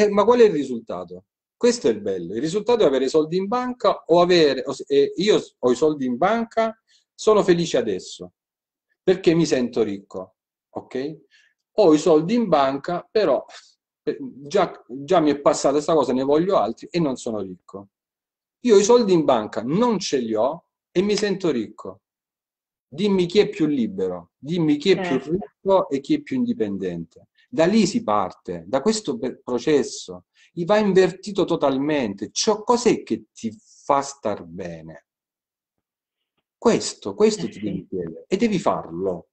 Ma qual è il risultato? Questo è il bello. Il risultato è avere i soldi in banca, io ho i soldi in banca, sono felice adesso, perché mi sento ricco, ok? Ho i soldi in banca, però già mi è passata questa cosa, ne voglio altri e non sono ricco. Io i soldi in banca non ce li ho e mi sento ricco. Dimmi chi è più libero, dimmi chi è più ricco e chi è più indipendente. Da lì si parte, da questo processo. E va invertito totalmente. Ciò cos'è che ti fa star bene? Questo ti devi chiedere. E devi farlo.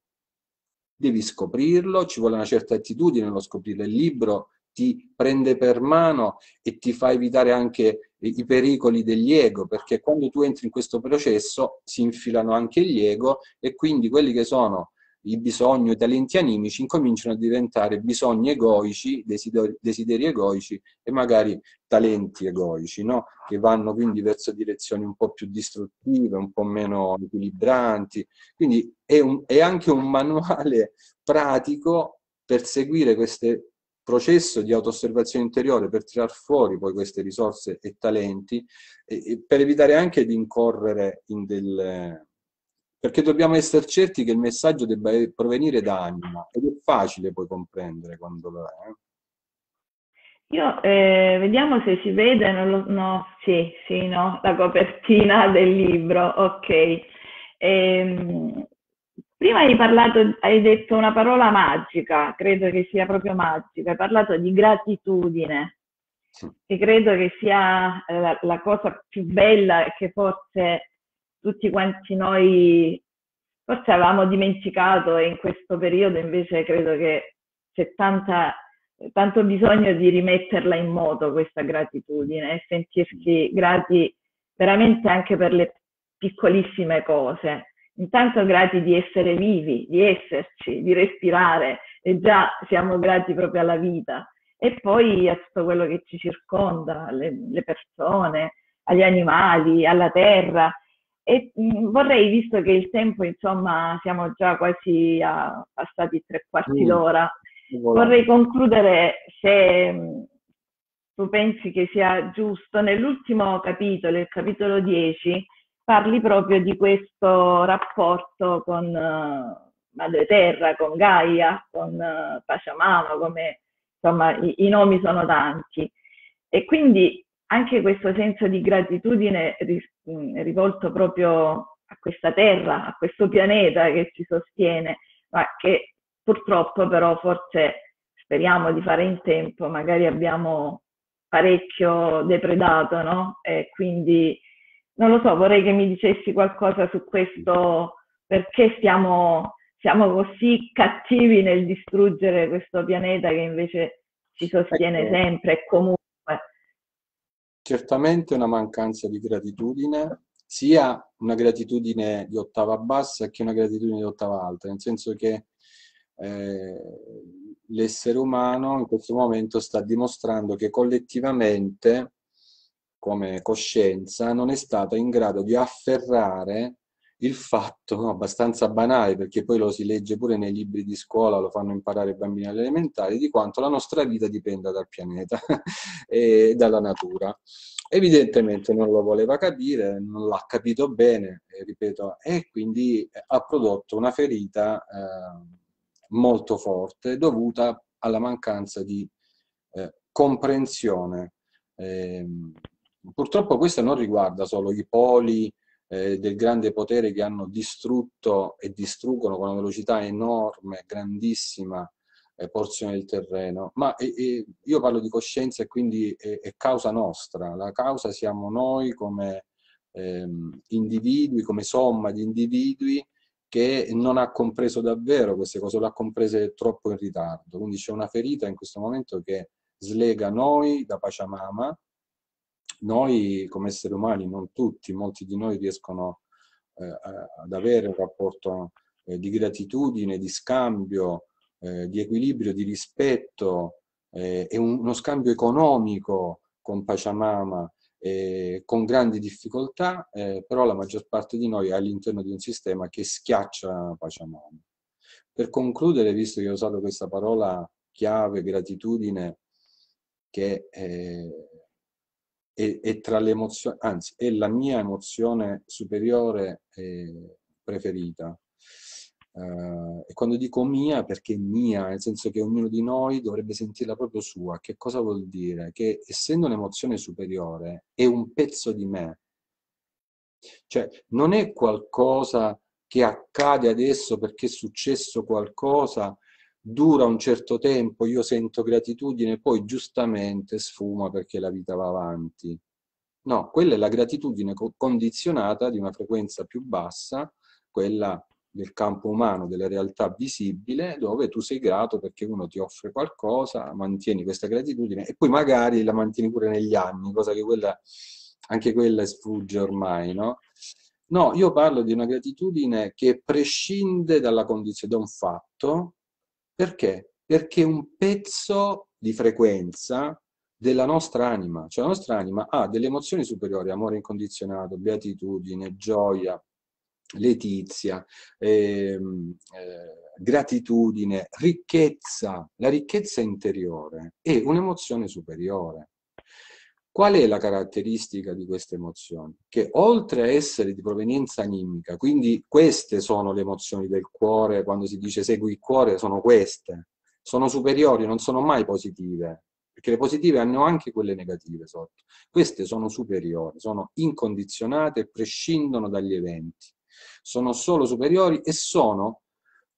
Devi scoprirlo, ci vuole una certa attitudine nello scoprirlo. Il libro ti prende per mano e ti fa evitare anche i pericoli degli ego, perché quando tu entri in questo processo si infilano anche gli ego e quindi quelli che sono i bisogni o i talenti animici incominciano a diventare bisogni egoici, desideri egoici e magari talenti egoici, no? Che vanno quindi verso direzioni un po' più distruttive, un po' meno equilibranti. Quindi è anche un manuale pratico per seguire questo processo di autoosservazione interiore, per tirar fuori poi queste risorse e talenti, e per evitare anche di incorrere in del... Perché dobbiamo essere certi che il messaggio debba provenire da anima, ed è facile poi comprendere quando lo è. Io vediamo se si vede, non lo, no, sì, no, la copertina del libro, ok. Prima hai detto una parola magica, credo che sia proprio magica, hai parlato di gratitudine, che credo che sia la cosa più bella che forse tutti quanti noi forse avevamo dimenticato, e in questo periodo invece credo che c'è tanto bisogno di rimetterla in moto questa gratitudine e sentirsi grati veramente anche per le piccolissime cose. Intanto grati di essere vivi, di esserci, di respirare, e già siamo grati proprio alla vita, e poi a tutto quello che ci circonda, le persone, agli animali, alla terra. E vorrei, visto che il tempo, insomma, siamo già quasi passati 3/4 d'ora, vorrei concludere, se tu pensi che sia giusto, nell'ultimo capitolo, il capitolo 10, parli proprio di questo rapporto con Madre Terra, con Gaia, con Pachamama, come, insomma, i nomi sono tanti. E quindi anche questo senso di gratitudine rivolto proprio a questa terra, a questo pianeta che ci sostiene, ma che purtroppo però forse speriamo di fare in tempo, magari abbiamo parecchio depredato, no? E quindi non lo so, vorrei che mi dicessi qualcosa su questo, perché siamo così cattivi nel distruggere questo pianeta che invece ci sostiene sempre e comunque. Certamente una mancanza di gratitudine, sia una gratitudine di ottava bassa che una gratitudine di ottava alta, nel senso che l'essere umano in questo momento sta dimostrando che collettivamente, come coscienza, non è stata in grado di afferrare il fatto, abbastanza banale, perché poi lo si legge pure nei libri di scuola, lo fanno imparare i bambini alle elementari, di quanto la nostra vita dipenda dal pianeta e dalla natura. Evidentemente non lo voleva capire, non l'ha capito bene, ripeto, e quindi ha prodotto una ferita molto forte dovuta alla mancanza di comprensione. Purtroppo questo non riguarda solo i poli del grande potere che hanno distrutto e distruggono con una velocità enorme, grandissima porzione del terreno, ma io parlo di coscienza e quindi è causa nostra, la causa siamo noi come individui, come somma di individui che non ha compreso davvero queste cose, le ha comprese troppo in ritardo, quindi c'è una ferita in questo momento che slega noi da Pachamama. Noi come esseri umani, non tutti, molti di noi riescono ad avere un rapporto di gratitudine, di scambio, di equilibrio, di rispetto, e uno scambio economico con Pachamama, con grandi difficoltà, però la maggior parte di noi è all'interno di un sistema che schiaccia Pachamama. Per concludere, visto che ho usato questa parola chiave, gratitudine, che e tra le emozioni, anzi, è la mia emozione superiore preferita. E quando dico mia, perché mia, nel senso che ognuno di noi dovrebbe sentirla proprio sua. Che cosa vuol dire? Che essendo un'emozione superiore è un pezzo di me. Cioè non è qualcosa che accade adesso perché è successo qualcosa, dura un certo tempo, io sento gratitudine, poi giustamente sfuma perché la vita va avanti. No, quella è la gratitudine condizionata di una frequenza più bassa, quella del campo umano, della realtà visibile, dove tu sei grato perché uno ti offre qualcosa, mantieni questa gratitudine e poi magari la mantieni pure negli anni, cosa che quella, anche quella sfugge ormai, no? No, io parlo di una gratitudine che prescinde dalla condizione, da un fatto. Perché? Perché è un pezzo di frequenza della nostra anima. Cioè la nostra anima ha delle emozioni superiori, amore incondizionato, beatitudine, gioia, letizia, gratitudine, ricchezza. La ricchezza interiore è un'emozione superiore. Qual è la caratteristica di queste emozioni? Che oltre a essere di provenienza animica, quindi queste sono le emozioni del cuore, quando si dice segui il cuore, sono queste, sono superiori, non sono mai positive, perché le positive hanno anche quelle negative sotto. Queste sono superiori, sono incondizionate, prescindono dagli eventi, sono solo superiori e sono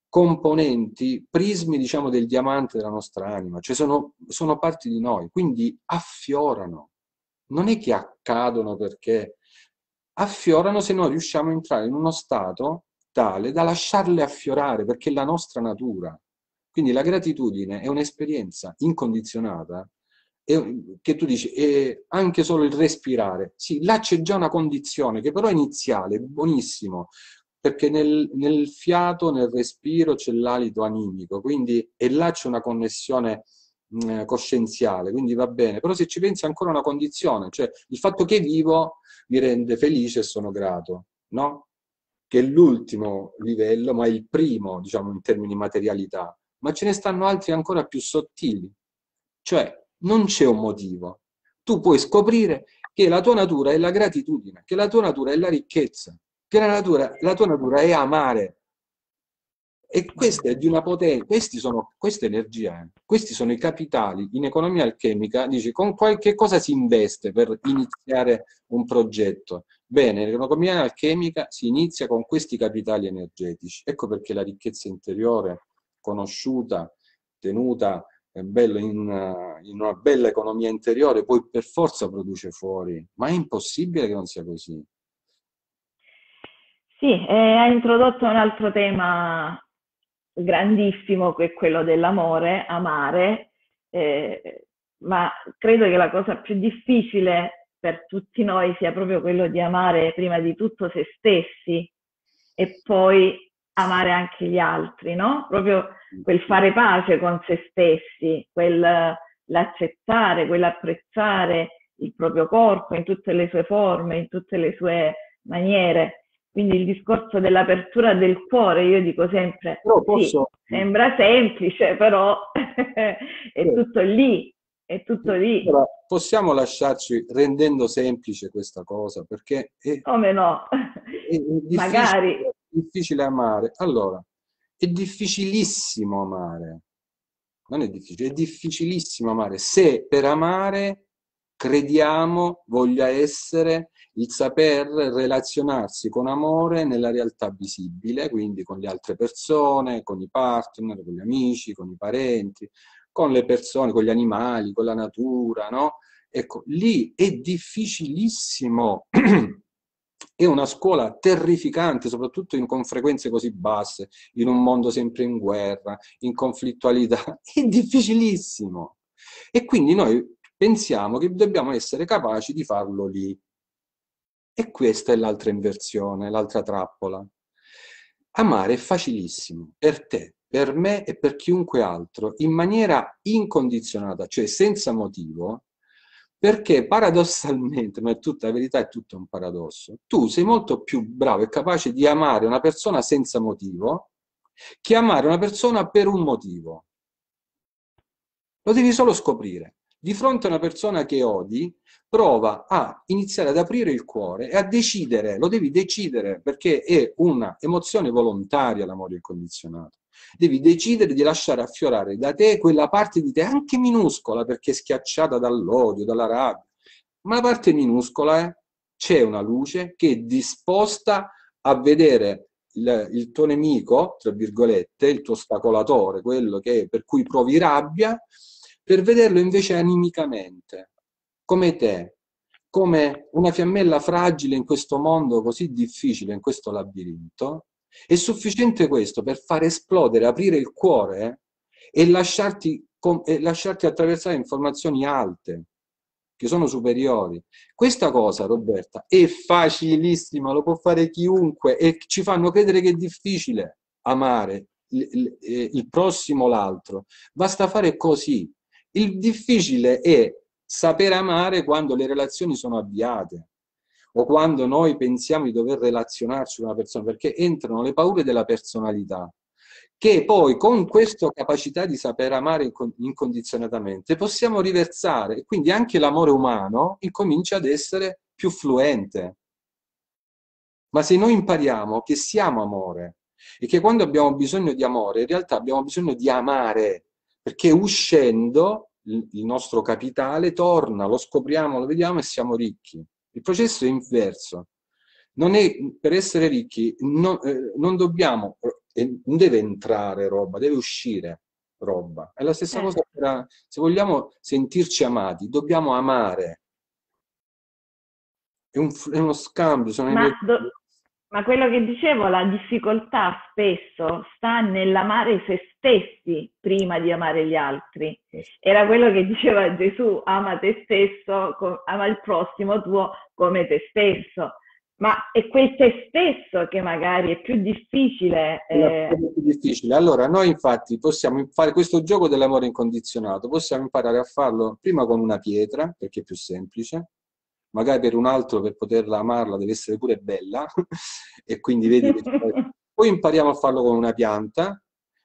componenti, prismi, diciamo, del diamante della nostra anima, cioè sono parti di noi, quindi affiorano. Non è che accadono perché affiorano se noi riusciamo a entrare in uno stato tale da lasciarle affiorare, perché è la nostra natura. Quindi la gratitudine è un'esperienza incondizionata, che tu dici, è anche solo il respirare. Sì, là c'è già una condizione che però è iniziale, buonissimo, perché nel fiato, nel respiro c'è l'alito animico, quindi e là c'è una connessione coscienziale, quindi va bene. Però se ci pensi è ancora una condizione, cioè il fatto che vivo mi rende felice e sono grato, no? Che è l'ultimo livello, ma è il primo, diciamo, in termini di materialità. Ma ce ne stanno altri ancora più sottili, cioè non c'è un motivo. Tu puoi scoprire che la tua natura è la gratitudine, che la tua natura è la ricchezza, che la tua natura è amare. E questa è di una potenza, questa energia, questi sono i capitali. In economia alchemica dici con qualche cosa si investe per iniziare un progetto. Bene, l'economia alchemica si inizia con questi capitali energetici. Ecco perché la ricchezza interiore, conosciuta, tenuta, è bello in una bella economia interiore, poi per forza produce fuori. Ma è impossibile che non sia così. Sì, ha introdotto un altro tema grandissimo, che è quello dell'amore, amare, ma credo che la cosa più difficile per tutti noi sia proprio quello di amare prima di tutto se stessi e poi amare anche gli altri, no? Proprio quel fare pace con se stessi, quell'accettare, quell'apprezzare il proprio corpo in tutte le sue forme, in tutte le sue maniere. Quindi il discorso dell'apertura del cuore, io dico sempre, sì, sembra semplice, però è tutto lì, è tutto lì. Allora, possiamo lasciarci rendendo semplice questa cosa, perché è, come no? È difficile, magari. È difficile amare. Allora, è difficilissimo amare, non è difficile, è difficilissimo amare, se per amare crediamo voglia essere il saper relazionarsi con amore nella realtà visibile, quindi con le altre persone, con i partner, con gli amici, con i parenti, con le persone, con gli animali, con la natura, no? Ecco, lì è difficilissimo, è una scuola terrificante, soprattutto con frequenze così basse, in un mondo sempre in guerra, in conflittualità, è difficilissimo. E quindi noi pensiamo che dobbiamo essere capaci di farlo lì. E questa è l'altra inversione, l'altra trappola. Amare è facilissimo per te, per me e per chiunque altro, in maniera incondizionata, cioè senza motivo, perché paradossalmente, ma è tutta la verità, è tutto un paradosso, tu sei molto più bravo e capace di amare una persona senza motivo che amare una persona per un motivo. Lo devi solo scoprire. Di fronte a una persona che odi, prova a iniziare ad aprire il cuore e a decidere, lo devi decidere, perché è una emozione volontaria l'amore incondizionato. Devi decidere di lasciare affiorare da te quella parte di te, anche minuscola, perché schiacciata dall'odio, dalla rabbia, ma la parte minuscola è, c'è una luce che è disposta a vedere il tuo nemico, tra virgolette, il tuo ostacolatore, quello che, per cui provi rabbia, per vederlo invece animicamente, come te, come una fiammella fragile in questo mondo così difficile, in questo labirinto. È sufficiente questo per far esplodere, aprire il cuore e lasciarti attraversare informazioni alte, che sono superiori. Questa cosa, Roberta, è facilissima, lo può fare chiunque, e ci fanno credere che è difficile amare il prossimo, l'altro. Basta fare così. Il difficile è saper amare quando le relazioni sono avviate, o quando noi pensiamo di dover relazionarci con una persona, perché entrano le paure della personalità, che poi con questa capacità di saper amare incondizionatamente possiamo riversare, e quindi anche l'amore umano incomincia ad essere più fluente. Ma se noi impariamo che siamo amore, e che quando abbiamo bisogno di amore, in realtà abbiamo bisogno di amare, perché uscendo il nostro capitale torna, lo scopriamo, lo vediamo e siamo ricchi. Il processo è inverso. Non è, per essere ricchi non dobbiamo, non deve entrare roba, deve uscire roba. È la stessa cosa per, se vogliamo sentirci amati, dobbiamo amare. È uno scambio. Ma quello che dicevo, la difficoltà spesso sta nell'amare se stessi prima di amare gli altri. Era quello che diceva Gesù: ama te stesso, ama il prossimo tuo come te stesso. Ma è quel te stesso che magari è più difficile. È più difficile. Allora, noi infatti possiamo fare questo gioco dell'amore incondizionato, possiamo imparare a farlo prima con una pietra, perché è più semplice. Magari per un altro, per poterla amarla, deve essere pure bella, e quindi vedi che... Poi impariamo a farlo con una pianta,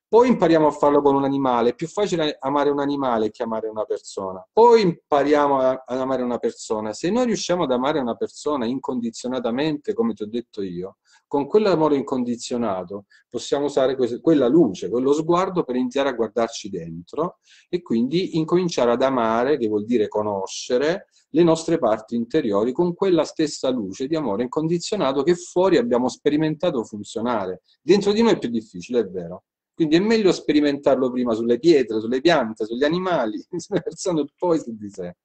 poi impariamo a farlo con un animale. È più facile amare un animale che amare una persona. Poi impariamo ad amare una persona. Se noi riusciamo ad amare una persona incondizionatamente, come ti ho detto io, con quell'amore incondizionato possiamo usare quella luce, quello sguardo per iniziare a guardarci dentro e quindi incominciare ad amare, che vuol dire conoscere, le nostre parti interiori con quella stessa luce di amore incondizionato che fuori abbiamo sperimentato funzionare. Dentro di noi è più difficile, è vero. Quindi è meglio sperimentarlo prima sulle pietre, sulle piante, sugli animali, pensando poi su di sé.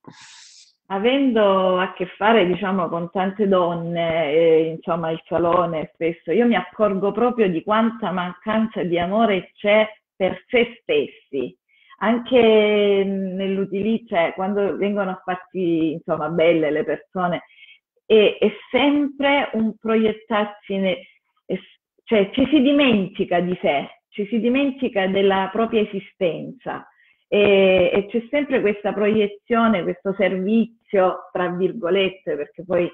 Avendo a che fare, diciamo, con tante donne, insomma, il salone spesso, io mi accorgo proprio di quanta mancanza di amore c'è per se stessi. Anche nell'utilizzo, quando vengono fatti, insomma, belle le persone, è sempre un proiettarsi, cioè ci si dimentica di sé. Ci si dimentica della propria esistenza e c'è sempre questa proiezione, questo servizio, tra virgolette, perché poi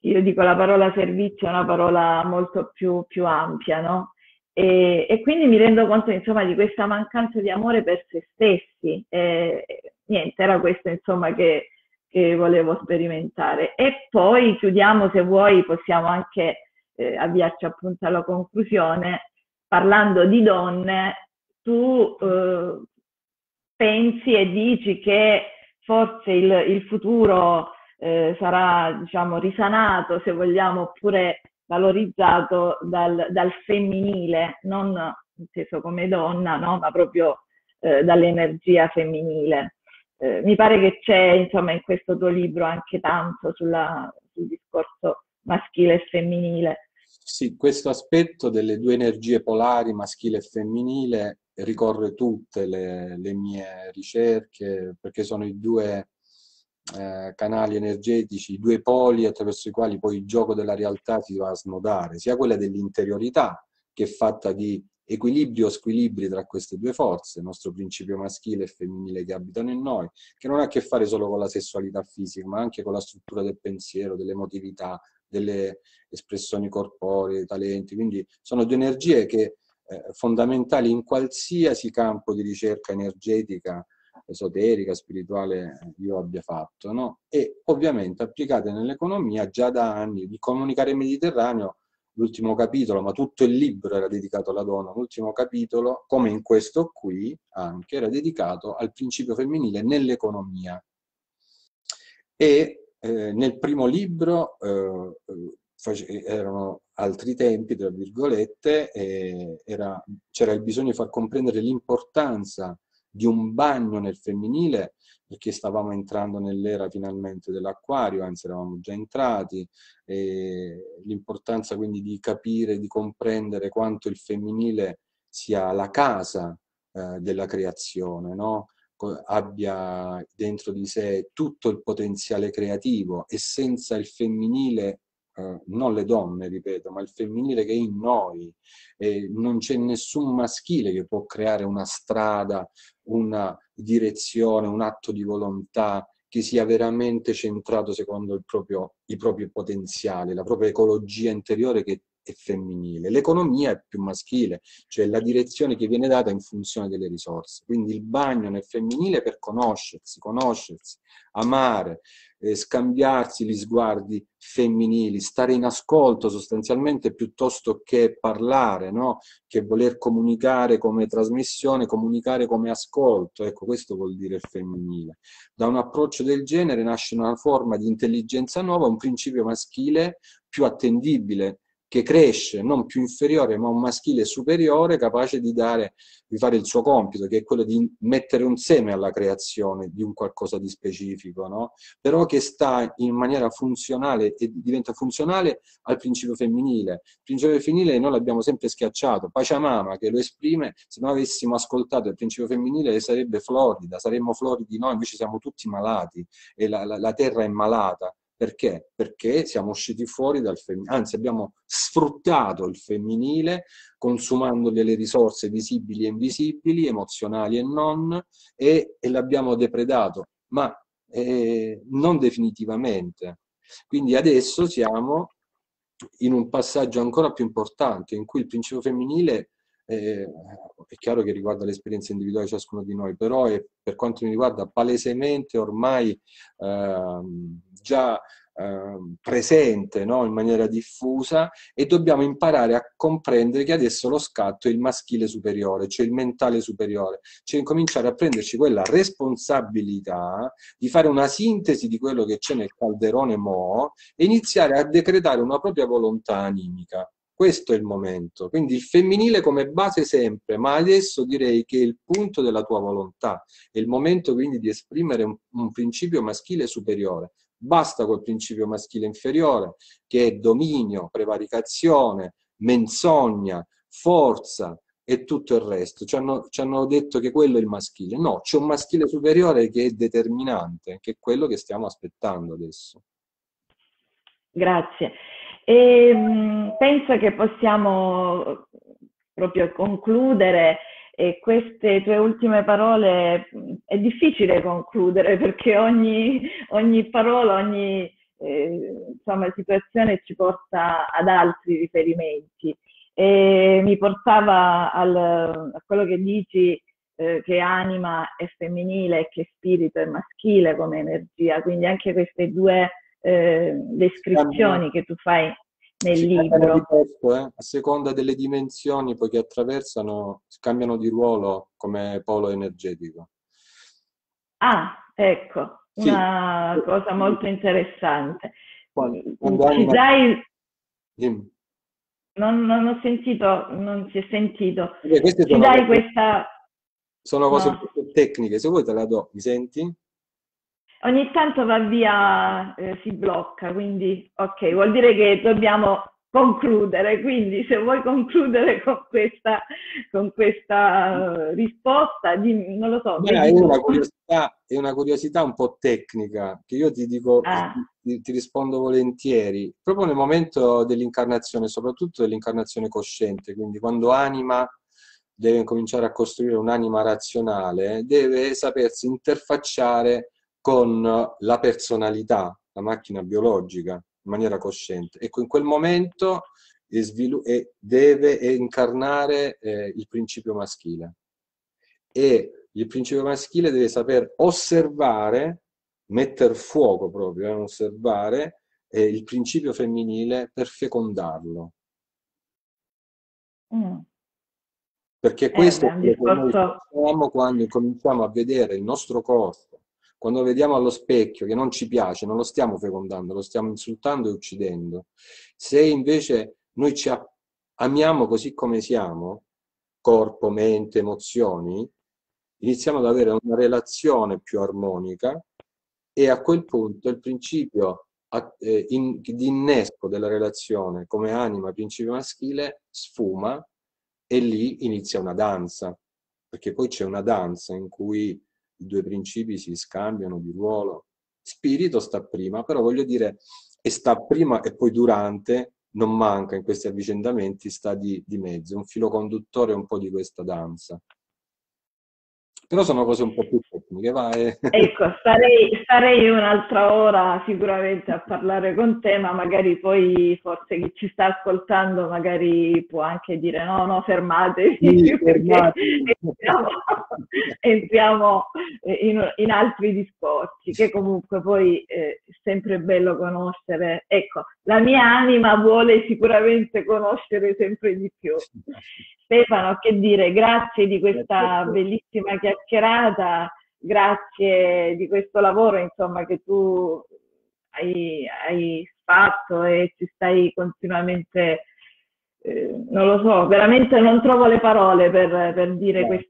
io dico la parola servizio è una parola molto più ampia, no? E quindi mi rendo conto, insomma, di questa mancanza di amore per se stessi. Niente, era questo, insomma, che volevo sperimentare. E poi chiudiamo, se vuoi, possiamo anche avviarci appunto alla conclusione. Parlando di donne, tu pensi e dici che forse il futuro sarà, diciamo, risanato, se vogliamo, oppure valorizzato dal femminile, non inteso come donna, no? Ma proprio dall'energia femminile. Mi pare che c'è, insomma, in questo tuo libro anche tanto sul discorso maschile e femminile. Sì, questo aspetto delle due energie polari, maschile e femminile, ricorre tutte le mie ricerche, perché sono i due canali energetici, i due poli attraverso i quali poi il gioco della realtà si va a snodare, sia quella dell'interiorità, che è fatta di equilibrio o squilibri tra queste due forze, il nostro principio maschile e femminile che abitano in noi, che non ha a che fare solo con la sessualità fisica, ma anche con la struttura del pensiero, dell'emotività, delle espressioni corporee, talenti. Quindi sono due energie che fondamentali in qualsiasi campo di ricerca energetica esoterica, spirituale io abbia fatto, no? E ovviamente applicate nell'economia già da anni. Di Comunicare Mediterraneo, l'ultimo capitolo, ma tutto il libro era dedicato alla donna, l'ultimo capitolo, come in questo qui anche, era dedicato al principio femminile nell'economia. E nel primo libro erano altri tempi, tra virgolette, c'era il bisogno di far comprendere l'importanza di un bagno nel femminile, perché stavamo entrando nell'era finalmente dell'acquario, anzi eravamo già entrati, l'importanza quindi di capire, di comprendere quanto il femminile sia la casa della creazione, no? Abbia dentro di sé tutto il potenziale creativo, e senza il femminile, non le donne, ripeto, ma il femminile che è in noi, non c'è nessun maschile che può creare una strada, una direzione, un atto di volontà che sia veramente centrato secondo i propri potenziali, la propria ecologia interiore che è femminile. L'economia è più maschile, cioè la direzione che viene data in funzione delle risorse. Quindi il bagno nel femminile per conoscersi, amare, scambiarsi gli sguardi femminili, stare in ascolto sostanzialmente piuttosto che parlare, no? Che voler comunicare come trasmissione, comunicare come ascolto, ecco, questo vuol dire femminile. Da un approccio del genere nasce una forma di intelligenza nuova, un principio maschile più attendibile, che cresce, non più inferiore, ma un maschile superiore, capace di fare il suo compito, che è quello di mettere un seme alla creazione di un qualcosa di specifico, no? Però che sta in maniera funzionale e diventa funzionale al principio femminile. Il principio femminile noi l'abbiamo sempre schiacciato. Pachamama, che lo esprime, se noi avessimo ascoltato il principio femminile sarebbe florida, saremmo floridi noi, invece siamo tutti malati e la terra è malata. Perché? Perché siamo usciti fuori dal femminile, anzi abbiamo sfruttato il femminile consumando delle risorse visibili e invisibili, emozionali e non, e l'abbiamo depredato, ma non definitivamente. Quindi adesso siamo in un passaggio ancora più importante, in cui il principio femminile è chiaro che riguarda l'esperienza individuale di ciascuno di noi, però per quanto mi riguarda palesemente ormai già presente, no? In maniera diffusa, e dobbiamo imparare a comprendere che adesso lo scatto è il maschile superiore, cioè il mentale superiore, cioè incominciare a prenderci quella responsabilità di fare una sintesi di quello che c'è nel calderone mo' e iniziare a decretare una propria volontà animica. Questo è il momento, quindi il femminile come base sempre, ma adesso direi che è il punto della tua volontà, è il momento quindi di esprimere un principio maschile superiore. Basta col principio maschile inferiore, che è dominio, prevaricazione, menzogna, forza e tutto il resto. Ci hanno detto che quello è il maschile. No, c'è un maschile superiore che è determinante, che è quello che stiamo aspettando adesso. Grazie. E penso che possiamo proprio concludere, e queste tue ultime parole è difficile concludere, perché ogni parola, ogni insomma, situazione ci porta ad altri riferimenti, e mi portava a quello che dici, che anima è femminile e che spirito è maschile come energia, quindi anche queste due descrizioni che tu fai nel libro. A seconda delle dimensioni poi che attraversano, cambiano di ruolo come polo energetico. Ah, ecco, sì. Una cosa molto interessante. Ci dai... Non ho sentito, non si è sentito. Ci dai questa... Sono cose tecniche, se vuoi te la do, mi senti? Ogni tanto va via, si blocca, quindi ok, vuol dire che dobbiamo concludere, quindi se vuoi concludere con questa risposta, non lo so. Beh, è una curiosità un po' tecnica, che io ti dico, ti rispondo volentieri, proprio nel momento dell'incarnazione, soprattutto dell'incarnazione cosciente, quindi quando anima deve cominciare a costruire un'anima razionale, deve sapersi interfacciare con la personalità, la macchina biologica, in maniera cosciente. Ecco, in quel momento deve incarnare il principio maschile. E Il principio maschile deve saper osservare, mettere fuoco proprio, osservare il principio femminile per fecondarlo. Perché questo è quello che noi facciamo quando cominciamo a vedere il nostro corpo, quando vediamo allo specchio che non ci piace, non lo stiamo fecondando, lo stiamo insultando e uccidendo. Se invece noi ci amiamo così come siamo, corpo, mente, emozioni, iniziamo ad avere una relazione più armonica e a quel punto il principio di innesco della relazione come anima, principio maschile, sfuma e lì inizia una danza, perché poi c'è una danza in cui i due principi si scambiano di ruolo. Spirito sta prima, però voglio dire, e sta prima e poi durante, non manca in questi avvicendamenti, sta di mezzo, un filo conduttore un po' di questa danza. Però sono cose un po' più tecniche, vai. Ecco, starei un'altra ora sicuramente a parlare con te, ma magari poi forse chi ci sta ascoltando magari può anche dire no, fermatevi, sì, entriamo in altri discorsi, che comunque poi è sempre bello conoscere. Ecco, la mia anima vuole sicuramente conoscere sempre di più. Stefano, che dire, grazie di questa bellissima chiacchierata, grazie di questo lavoro insomma che tu hai fatto e ci stai continuamente, non lo so, veramente non trovo le parole per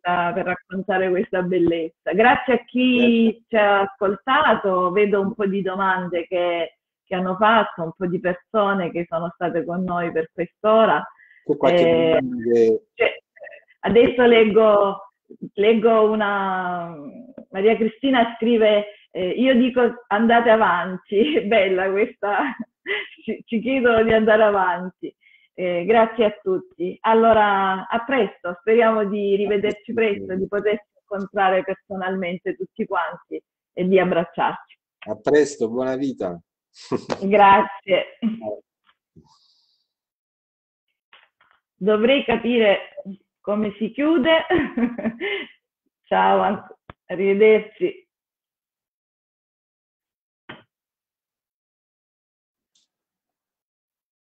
raccontare questa bellezza. Grazie a chi ci ha ascoltato, vedo un po' di domande che hanno fatto, un po' di persone che sono state con noi per quest'ora. Adesso leggo una. Maria Cristina scrive: io dico andate avanti, bella questa, ci chiedono di andare avanti. Grazie a tutti. Allora, a presto, speriamo di rivederci presto, di poterci incontrare personalmente tutti quanti e di abbracciarci. A presto, buona vita. Grazie. Dovrei capire come si chiude. Ciao, arrivederci.